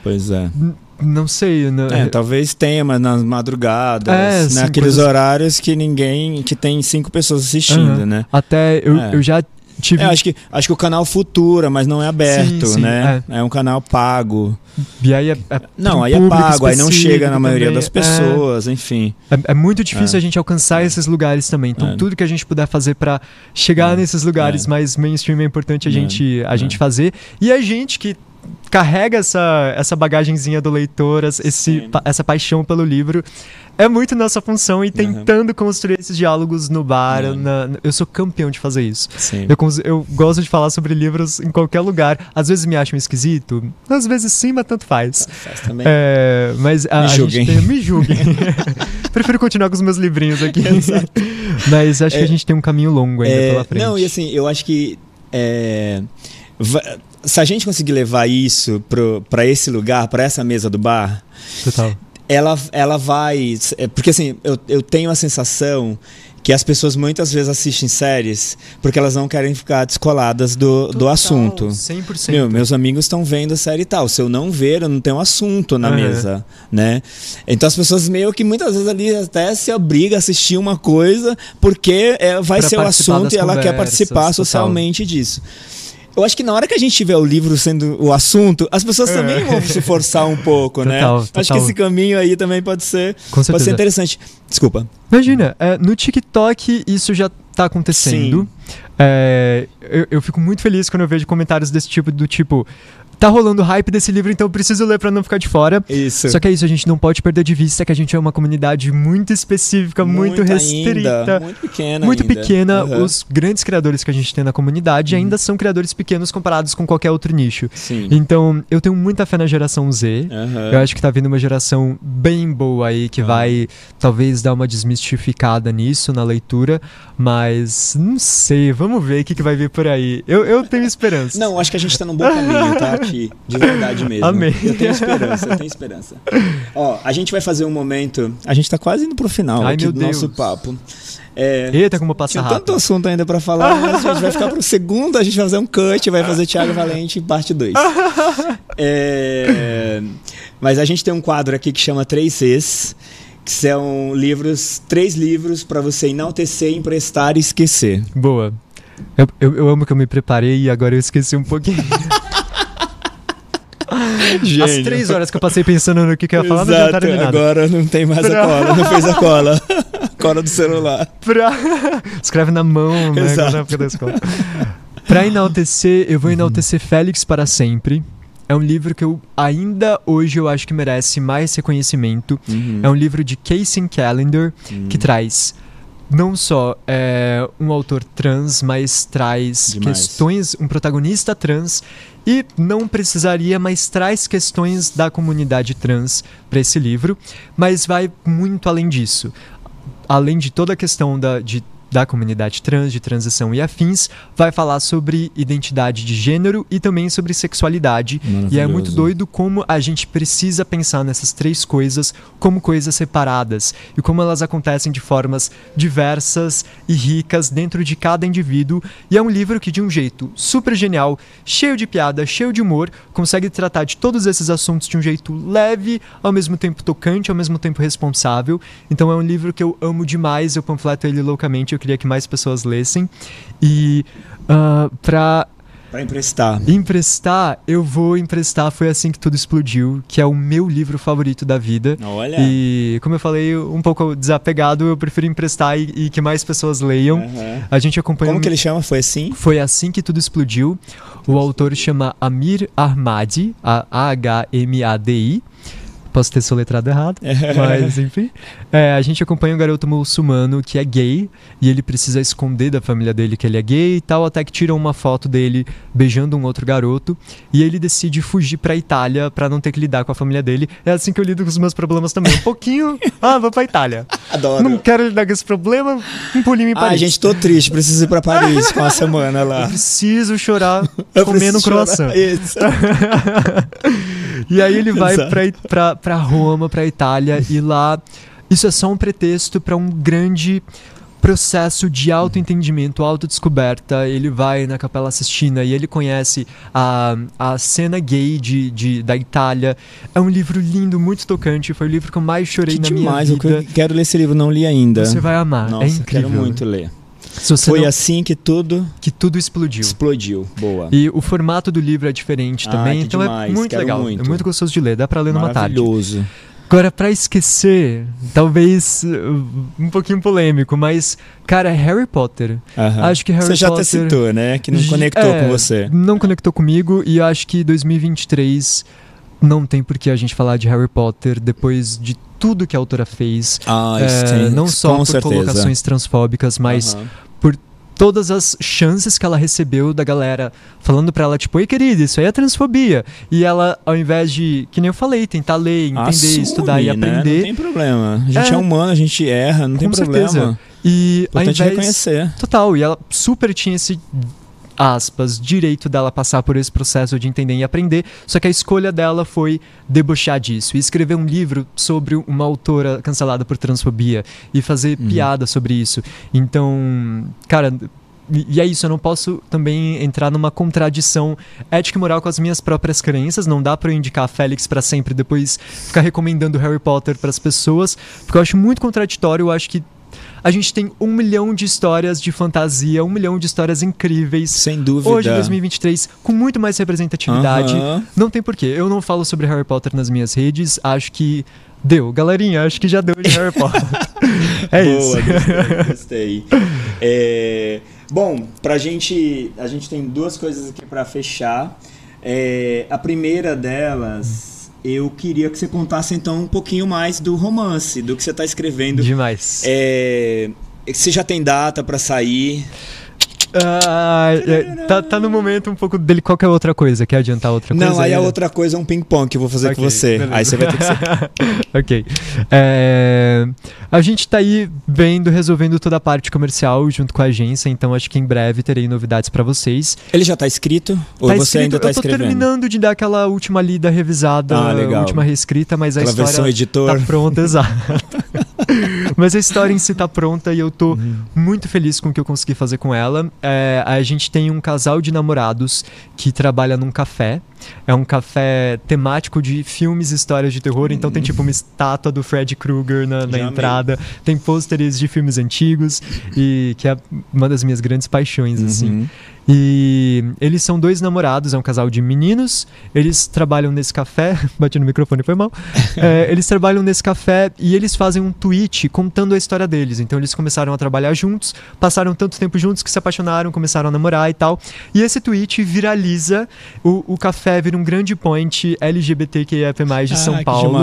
Pois é. N não sei. Não... É, talvez tenha, mas nas madrugadas, é, né? Aqueles coisas... horários que ninguém... Que tem cinco pessoas assistindo, uhum. né? Até eu, é. eu já... Tive... É, acho que, acho que o canal Futura, mas não é aberto, sim, sim, né? É. É um canal pago. E aí é, é não, aí é pago, aí não chega na maioria também, das pessoas, é, enfim. É, é muito difícil é. a gente alcançar é. esses lugares também. Então, é. tudo que a gente puder fazer para chegar é. nesses lugares é. mais mainstream é importante a, é. gente, a é. gente fazer. E a gente que carrega essa, essa bagagenzinha do leitor, esse, pa, essa paixão pelo livro. É muito nossa função e tentando uhum. construir esses diálogos no bar. Uhum. Na, eu sou campeão de fazer isso. Eu, eu gosto de falar sobre livros em qualquer lugar. Às vezes me acham esquisito. Às vezes sim, mas tanto faz. Faz também. É, mas a, me julguem. Tem, me julguem. Prefiro continuar com os meus livrinhos aqui. Mas acho é, que a gente tem um caminho longo ainda é, pela frente. Não, e assim, eu acho que... É, se a gente conseguir levar isso para esse lugar, para essa mesa do bar... Total. Ela, ela vai... Porque assim, eu, eu tenho a sensação que as pessoas muitas vezes assistem séries porque elas não querem ficar descoladas do, Total, do assunto. cem por cento. Meu, meus amigos estão vendo a série e tal. Se eu não ver, eu não tenho assunto na uhum. mesa, né? Então as pessoas meio que muitas vezes ali até se obrigam a assistir uma coisa porque é, vai pra ser o assunto e ela quer participar total. socialmente disso. Eu acho que na hora que a gente tiver o livro sendo o assunto, as pessoas também vão se forçar um pouco, total, né? Total. Acho que esse caminho aí também pode ser, pode ser interessante. Desculpa. Imagina, é, no TikTok isso já tá acontecendo. É, eu, eu fico muito feliz quando eu vejo comentários desse tipo, do tipo... Tá rolando o hype desse livro, então eu preciso ler pra não ficar de fora. Isso. Só que é isso, a gente não pode perder de vista que a gente é uma comunidade muito específica, muito, muito restrita. Ainda. Muito pequena Muito ainda. pequena. Uhum. Os grandes criadores que a gente tem na comunidade uhum. ainda são criadores pequenos comparados com qualquer outro nicho. Sim. Então, eu tenho muita fé na geração Z. Uhum. Eu acho que tá vindo uma geração bem boa aí, que uhum. vai talvez dar uma desmistificada nisso, na leitura. Mas, não sei, vamos ver o que, que vai vir por aí. Eu, eu tenho esperança. Não, acho que a gente tá num bom caminho, tá? De verdade mesmo. Amém. Eu tenho esperança, eu tenho esperança. Ó, a gente vai fazer um momento. A gente tá quase indo pro final Ai, aqui do Deus. nosso papo. É, Eita, como passa rápido. Tem tanto assunto ainda pra falar, mas a gente vai ficar pro segundo, a gente vai fazer um cut, vai fazer Tiago Valente parte dois. É, mas a gente tem um quadro aqui que chama três Cs, que são livros, três livros para você enaltecer, emprestar e esquecer. Boa. Eu, eu, eu amo que eu me preparei e agora eu esqueci um pouquinho. Gênio. As três horas que eu passei pensando no que, que eu ia falar, exato, não adiantaram nada. Agora não tem mais pra... a cola, não fez a cola. Cola do celular. Pra... Escreve na mão, né? Exato. Na época da escola. Pra enaltecer, eu vou enaltecer uhum. Félix para sempre. É um livro que eu ainda hoje eu acho que merece mais reconhecimento. Uhum. É um livro de Casey Callender, uhum. que traz não só é, um autor trans, mas traz demais. Questões, um protagonista trans, e não precisaria, mas traz questões da comunidade trans para esse livro, mas vai muito além disso. Além de toda a questão da, de da comunidade trans, de transição e afins, vai falar sobre identidade de gênero e também sobre sexualidade. E é muito doido como a gente precisa pensar nessas três coisas como coisas separadas e como elas acontecem de formas diversas e ricas dentro de cada indivíduo. E é um livro que, de um jeito super genial, cheio de piada, cheio de humor, consegue tratar de todos esses assuntos de um jeito leve, ao mesmo tempo tocante, ao mesmo tempo responsável. Então é um livro que eu amo demais, eu panfleto ele loucamente, eu queria que mais pessoas lessem. E uh, pra... pra emprestar. Emprestar, eu vou emprestar Foi Assim que Tudo Explodiu, que é o meu livro favorito da vida. Olha. E como eu falei, um pouco desapegado, eu prefiro emprestar e, e que mais pessoas leiam. Uhum. A gente acompanha... Como um... que ele chama? Foi Assim? Foi Assim que Tudo Explodiu. O autor chama Amir Ahmadi, A-H-M-A-D-I. Posso ter soletrado errado, mas enfim. É, a gente acompanha um garoto muçulmano que é gay e ele precisa esconder da família dele que ele é gay e tal, até que tiram uma foto dele beijando um outro garoto e ele decide fugir pra Itália pra não ter que lidar com a família dele. É assim que eu lido com os meus problemas também. Um pouquinho, ah, vou pra Itália. Adoro. Não quero lidar com esse problema, um pulinho em Paris. Ah, gente, tô triste, preciso ir pra Paris com a semana lá. Eu preciso chorar eu comendo preciso croissant. Chorar. Isso. E aí ele vai pra, pra, pra Roma, pra Itália, e lá isso é só um pretexto pra um grande processo de autoentendimento, autodescoberta. Ele vai na Capela Sistina e ele conhece a, a cena gay de, de, da Itália. É um livro lindo, muito tocante. Foi o livro que eu mais chorei que na demais, minha vida. Eu quero ler esse livro, não li ainda. Você vai amar, nossa, é incrível. Quero muito ler. Foi não... assim que tudo... Que tudo explodiu. Explodiu, boa. E o formato do livro é diferente ah, também, então demais. É muito quero legal. Muito. É muito gostoso de ler, dá pra ler numa tarde. Maravilhoso. Agora, pra esquecer, talvez um pouquinho polêmico, mas, cara, Harry Potter. Aham. Acho que Harry Potter... Você já Potter... até citou, né? Que não conectou é, com você. Não conectou comigo e acho que dois mil e vinte e três não tem por que a gente falar de Harry Potter depois de tudo que a autora fez. Ah, é, não só com por certeza. Colocações transfóbicas, mas... Aham. Por todas as chances que ela recebeu da galera falando pra ela, tipo, ei, querida, isso aí é transfobia. E ela, ao invés de, que nem eu falei, tentar ler, entender, assume, estudar e aprender... Né? Não tem problema. A gente é, é humano, a gente erra, não tem problema. Com certeza. E ao invés, reconhecer. Total. E ela super tinha esse... aspas, direito dela passar por esse processo de entender e aprender, só que a escolha dela foi debochar disso e escrever um livro sobre uma autora cancelada por transfobia e fazer hum. piada sobre isso. Então, cara, e é isso, eu não posso também entrar numa contradição ética e moral com as minhas próprias crenças. Não dá pra eu indicar Félix pra sempre e depois ficar recomendando Harry Potter pras pessoas, porque eu acho muito contraditório. Eu acho que a gente tem um milhão de histórias de fantasia, um milhão de histórias incríveis. Sem dúvida. Hoje, em dois mil e vinte e três, com muito mais representatividade. Uhum. Não tem porquê. Eu não falo sobre Harry Potter nas minhas redes. Acho que deu. Galerinha, acho que já deu de Harry Potter. É boa, isso. Boa, gostei, gostei. É, bom, pra gente... A gente tem duas coisas aqui pra fechar. É, a primeira delas... Eu queria que você contasse, então, um pouquinho mais do romance, do que você está escrevendo. Demais. É... Você já tem data para sair? Ah, é, tá, tá no momento um pouco dele. Qual que é a outra coisa? Quer adiantar outra coisa? Não, aí a outra coisa é um ping-pong que eu vou fazer okay, com você. Beleza. Aí você vai ter que ser... Ok. É... A gente tá aí vendo, resolvendo toda a parte comercial junto com a agência, então acho que em breve terei novidades pra vocês. Ele já tá escrito? Ou tá você escrito, ainda tá escrevendo? Eu tô escrevendo? Terminando de dar aquela última lida revisada, ah, legal. Última reescrita, mas aquela a história versão editor. Tá pronta, exato. Mas a história em si tá pronta e eu tô uhum. muito feliz com o que eu consegui fazer com ela. É, a gente tem um casal de namorados que trabalha num café É um café temático de filmes e histórias de terror. Então tem tipo uma estátua do Freddy Krueger na, na entrada. Tem pôsteres de filmes antigos. E que é uma das minhas grandes paixões, uhum. assim. E eles são dois namorados, é um casal de meninos. Eles trabalham nesse café. Bati no microfone, foi mal. É, eles trabalham nesse café e eles fazem um tweet contando a história deles. Então eles começaram a trabalhar juntos, passaram tanto tempo juntos que se apaixonaram, começaram a namorar e tal. E esse tweet viraliza. O, o café vira um grande point L G B T Q I A P mais, de ah, São Paulo.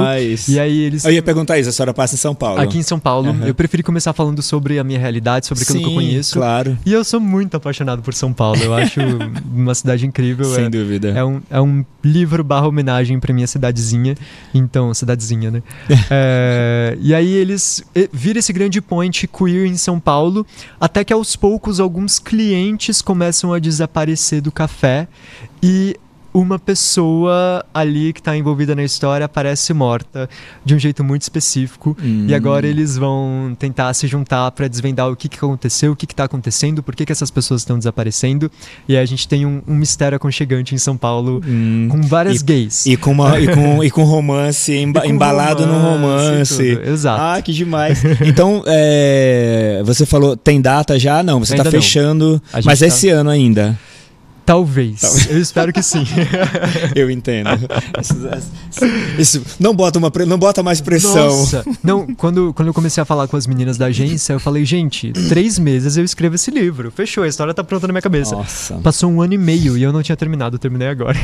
E aí eles... Eu ia perguntar isso, a senhora passa em São Paulo. Aqui em São Paulo. Uhum. Eu preferi começar falando sobre a minha realidade, sobre aquilo Sim, que eu conheço. claro. E eu sou muito apaixonado por São Paulo. Eu acho uma cidade incrível. Sem é, dúvida. É um, é um livro barra homenagem pra minha cidadezinha. Então, cidadezinha, né? é, e aí eles... Vira esse grande point queer em São Paulo. Até que aos poucos, alguns clientes começam a desaparecer do café. E... uma pessoa ali que tá envolvida na história aparece morta de um jeito muito específico. Hum. E agora eles vão tentar se juntar para desvendar o que, que aconteceu, o que, que tá acontecendo, por que, que essas pessoas estão desaparecendo. E aí a gente tem um, um mistério aconchegante em São Paulo, hum. com várias e, gays. E com, uma, e com, e com romance, emba, e com embalado romance, no romance. Exato. Ah, que demais. Então, é, você falou, tem data já? Não, você ainda tá fechando, mas é tá... esse ano ainda. Talvez. Talvez. Eu espero que sim. Eu entendo. Isso, não, bota uma, não bota mais pressão. Nossa. Não, quando, quando eu comecei a falar com as meninas da agência, eu falei, gente, três meses eu escrevo esse livro. Fechou, a história tá pronta na minha cabeça. Nossa. Passou um ano e meio e eu não tinha terminado, eu terminei agora.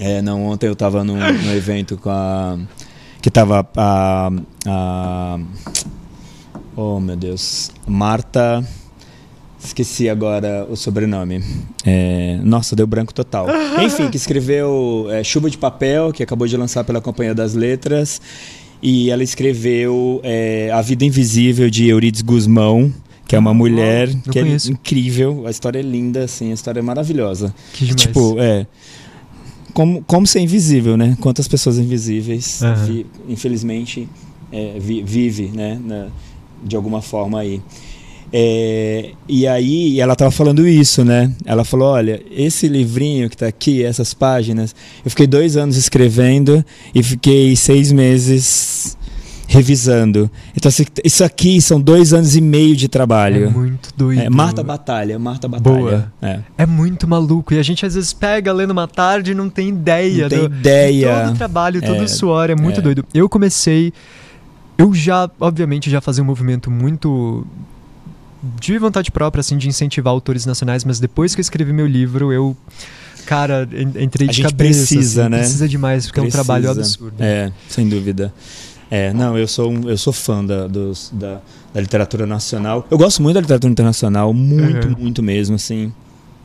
É, não, ontem eu tava num, num evento com a... Que tava a... a oh, meu Deus. Marta... Esqueci agora o sobrenome. É... Nossa, deu branco total. Enfim, que escreveu é, Chuva de Papel, que acabou de lançar pela Companhia das Letras. E ela escreveu é, A Vida Invisível, de Eurídice Guzmão, que é uma mulher oh, que conheço. É incrível. A história é linda, assim, a história é maravilhosa. Que demais. Tipo, é... Como, como ser invisível, né? Quantas pessoas invisíveis, uhum. vi, infelizmente, é, vi, vive, né? Na, de alguma forma aí. É, e aí ela tava falando isso, né? Ela falou, olha, esse livrinho que tá aqui, essas páginas, eu fiquei dois anos escrevendo e fiquei seis meses revisando. Então isso aqui são dois anos e meio de trabalho. É muito doido. É, Marta Batalha, Marta Batalha. Boa. É. É muito maluco. E a gente às vezes pega lendo uma tarde e não tem ideia. Não tem do, ideia. Todo o trabalho, todo o suor, é muito é. doido. Eu comecei, eu já, obviamente, já fazia um movimento muito... de vontade própria, assim, de incentivar autores nacionais, mas depois que eu escrevi meu livro, eu, cara, entrei a de gente cabeça. Precisa, assim, né? Precisa demais, porque precisa. É um trabalho absurdo. É, sem dúvida. É, não, eu sou, um, eu sou fã da, dos, da, da literatura nacional. Eu gosto muito da literatura internacional, muito, uhum. muito mesmo, assim.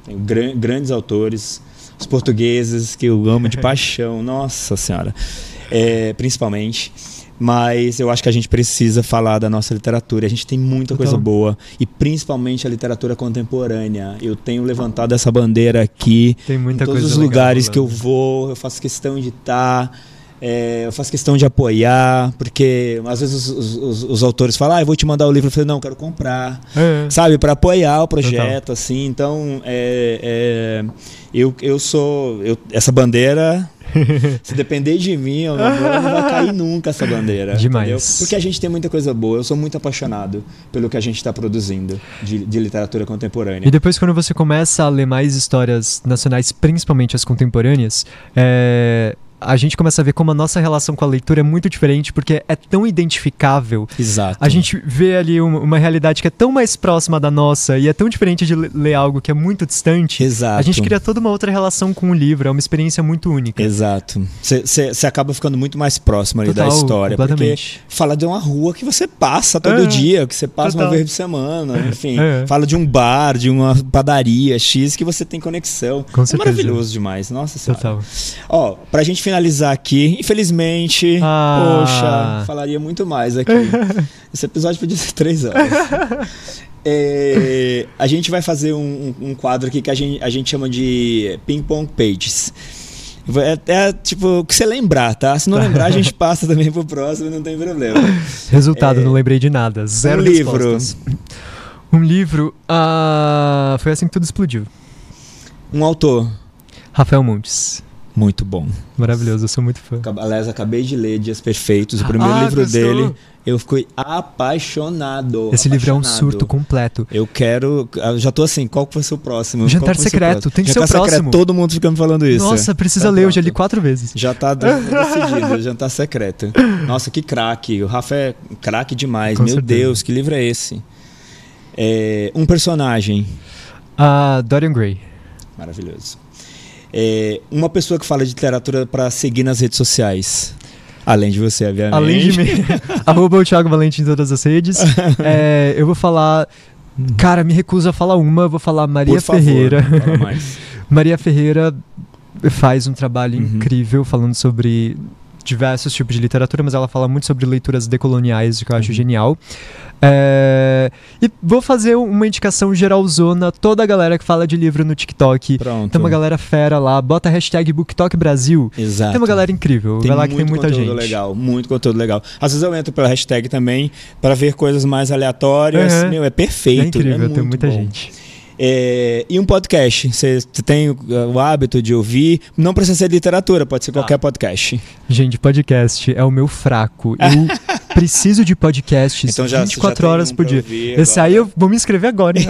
Tem gran, grandes autores, os portugueses, que eu amo de paixão, nossa senhora, é, principalmente. Mas eu acho que a gente precisa falar da nossa literatura. A gente tem muita coisa então... boa. E principalmente a literatura contemporânea. Eu tenho levantado essa bandeira aqui. Tem muita coisa legal. Em todos os lugares que eu vou, eu faço questão de estar... É, eu faço questão de apoiar, porque às vezes os, os, os autores falam, ah, eu vou te mandar o livro, eu falei, não, eu quero comprar, é. sabe, para apoiar o projeto, Total. assim, então é, é, eu, eu sou, eu, essa bandeira, se depender de mim, eu não, vou, não vai cair nunca essa bandeira, Demais. entendeu? Porque a gente tem muita coisa boa, eu sou muito apaixonado pelo que a gente está produzindo de, de literatura contemporânea. E depois quando você começa a ler mais histórias nacionais, principalmente as contemporâneas, é... a gente começa a ver como a nossa relação com a leitura é muito diferente, porque é tão identificável. Exato. A gente vê ali uma, uma realidade que é tão mais próxima da nossa e é tão diferente de ler algo que é muito distante. Exato. A gente cria toda uma outra relação com o livro, é uma experiência muito única. Exato. Você acaba ficando muito mais próximo ali Total, da história. Completamente. Porque fala de uma rua que você passa todo é. dia, que você passa Total. uma vez por semana, enfim. É. Fala de um bar, de uma padaria X que você tem conexão. Com certeza. É maravilhoso demais, nossa senhora. Total. Ó, pra gente finalizar aqui, infelizmente, ah. poxa, falaria muito mais aqui. Esse episódio podia ser três horas. É, a gente vai fazer um, um quadro aqui que a gente, a gente chama de ping-pong pages. É, é tipo, o que você lembrar, tá? Se não lembrar, a gente passa também pro próximo, não tem problema. Resultado, é, não lembrei de nada. Zero um livro. Um livro, ah, Foi Assim que Tudo Explodiu. Um autor. Rafael Montes. Muito bom. Maravilhoso, eu sou muito fã. Aliás, acabei de ler Dias Perfeitos, o primeiro ah, livro gostou. dele. Eu fiquei apaixonado. Esse apaixonado. livro é um surto completo. Eu quero... Eu já tô assim, qual que vai ser o próximo? Jantar Secreto, tem que ser o próximo. Secreto, todo mundo fica me falando isso. Nossa, precisa tá ler, pronto. Eu já li quatro vezes. Já tá decidido, Jantar Secreto. Nossa, que craque. O Rafa é craque demais. Com Meu certeza. Deus, que livro é esse? É, um personagem. Uh, Dorian Gray. Maravilhoso. É, uma pessoa que fala de literatura para seguir nas redes sociais. Além de você, obviamente. Além de mim. Arroba o Tiago Valente em todas as redes. É, eu vou falar... Cara, me recuso a falar uma. Vou falar Maria Por favor, Ferreira. Fala mais. Maria Ferreira faz um trabalho uhum. incrível falando sobre diversos tipos de literatura, mas ela fala muito sobre leituras decoloniais, que eu acho uhum. genial. É... E vou fazer uma indicação geralzona. Toda a galera que fala de livro no TikTok. Pronto. Tem uma galera fera lá. Bota a hashtag BookTok Brasil. Exato. Tem uma galera incrível. Tem Vai lá que tem muita gente. Legal, muito conteúdo legal. Às vezes eu entro pela hashtag também para ver coisas mais aleatórias. Uhum. Meu, é perfeito. É incrível, é tem muita bom. gente. É, e um podcast, você tem o hábito de ouvir? Não precisa ser literatura, pode ser qualquer ah. podcast. Gente, podcast é o meu fraco. Eu preciso de podcasts então já, vinte e quatro já horas um por dia. Esse agora. Aí eu vou me inscrever agora, hein?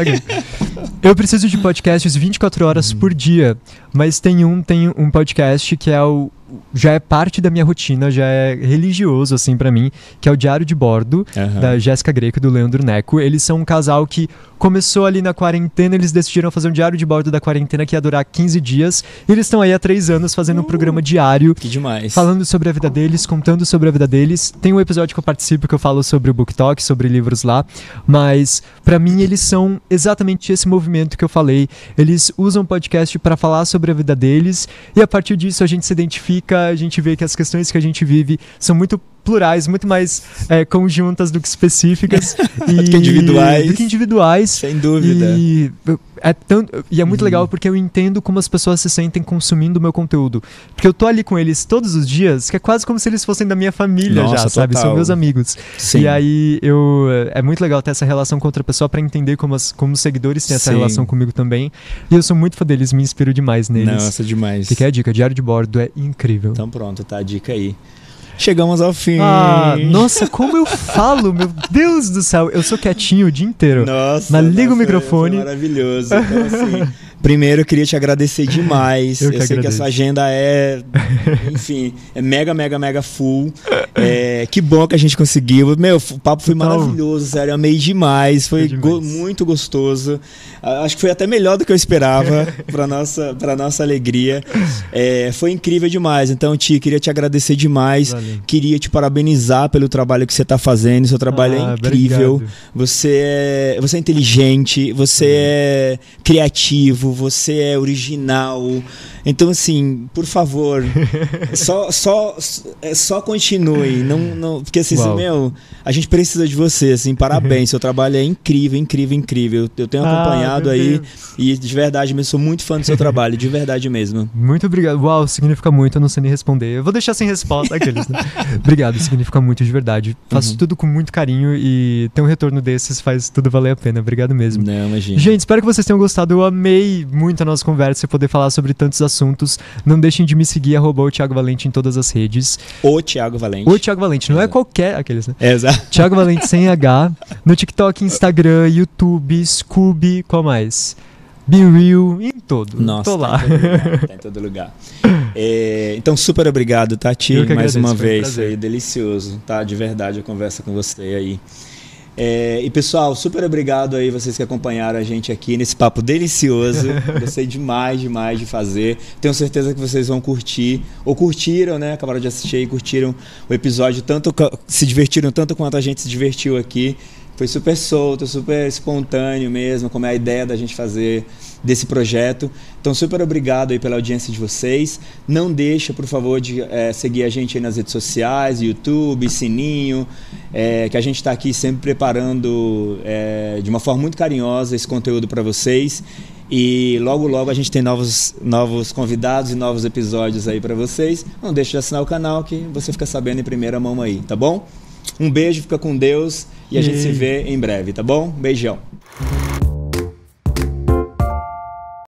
Eu preciso de podcasts vinte e quatro horas hum. por dia. Mas tem um, tem um podcast que é o... já é parte da minha rotina, já é religioso, assim, pra mim, que é o Diário de Bordo, uhum. da Jéssica Greco e do Leandro Neco. Eles são um casal que começou ali na quarentena, eles decidiram fazer um Diário de Bordo da quarentena que ia durar quinze dias. E eles estão aí há três anos fazendo uh, um programa diário. Que demais. Falando sobre a vida deles, contando sobre a vida deles. Tem um episódio que eu participo que eu falo sobre o BookTok, sobre livros lá. Mas, pra mim, eles são exatamente esse movimento que eu falei. Eles usam podcast pra falar sobre a vida deles. E a partir disso, a gente se identifica. A gente vê que as questões que a gente vive são muito plurais, muito mais é, conjuntas do que específicas e do que individuais. Do que individuais. Sem dúvida. E é, tão, e é muito uhum. legal porque eu entendo como as pessoas se sentem consumindo o meu conteúdo. Porque eu tô ali com eles todos os dias, que é quase como se eles fossem da minha família. Nossa, já, total. Sabe? São meus amigos. Sim. E aí eu, é muito legal ter essa relação com outra pessoa pra entender como, as, como os seguidores têm essa Sim. relação comigo também. E eu sou muito fã deles, me inspiro demais neles. Nossa, demais. Fica a dica, Diário de Bordo é incrível. Então pronto, tá a dica aí. Chegamos ao fim. Ah, nossa, como eu falo, meu Deus do céu. Eu sou quietinho o dia inteiro. Nossa. Mas liga nossa, o microfone. É maravilhoso. Então, assim, primeiro, eu queria te agradecer demais. Eu, que eu sei agradeço. que a sua agenda é, enfim, é mega, mega, mega full. É, que bom que a gente conseguiu. Meu, o papo foi maravilhoso, sério. Eu amei demais. Foi, foi demais. Go- muito gostoso. Acho que foi até melhor do que eu esperava, para nossa, para nossa alegria. É, foi incrível demais. Então, Ti, queria te agradecer demais. Valeu. Queria te parabenizar pelo trabalho que você está fazendo. Seu trabalho ah, é incrível. Você é, você é inteligente, você uhum. é criativo, você é original. Então, assim, por favor, só, só, só continue. Não, não, porque, assim, assim, meu, a gente precisa de você. Assim, parabéns. Uhum. Seu trabalho é incrível, incrível, incrível. Eu tenho acompanhado ah, aí e, de verdade, eu sou muito fã do seu trabalho. De verdade mesmo. Muito obrigado. Uau, significa muito. Eu não sei nem responder. Eu vou deixar sem resposta aqueles, né? Obrigado, significa muito de verdade. Faço uhum. tudo com muito carinho e ter um retorno desses faz tudo valer a pena. Obrigado mesmo. Não, imagina. Gente, espero que vocês tenham gostado. Eu amei muito a nossa conversa e poder falar sobre tantos assuntos. Não deixem de me seguir, arroba o Tiago Valente em todas as redes. O Tiago Valente. O Tiago Valente, não Exato. é qualquer aqueles, né? Exato. Tiago Valente sem H. No TikTok, Instagram, YouTube, Scooby, qual mais? Be Real, em todo. Nossa, tô lá. Tá em todo lugar. É, então, super obrigado, Tati, mais agradeço, uma vez. Foi delicioso, tá? De verdade, a conversa com você aí. É, e pessoal, super obrigado aí vocês que acompanharam a gente aqui nesse papo delicioso. Gostei demais, demais de fazer. Tenho certeza que vocês vão curtir, ou curtiram, né? Acabaram de assistir e curtiram o episódio, tanto se divertiram tanto quanto a gente se divertiu aqui. Foi super solto, super espontâneo mesmo, como é a ideia da gente fazer desse projeto. Então, super obrigado aí pela audiência de vocês. Não deixa, por favor, de é, seguir a gente aí nas redes sociais, YouTube, sininho, é, que a gente está aqui sempre preparando é, de uma forma muito carinhosa esse conteúdo para vocês. E logo, logo a gente tem novos, novos convidados e novos episódios aí para vocês. Não deixa de assinar o canal que você fica sabendo em primeira mão aí, tá bom? Um beijo, fica com Deus e a e... gente se vê em breve, tá bom? Beijão.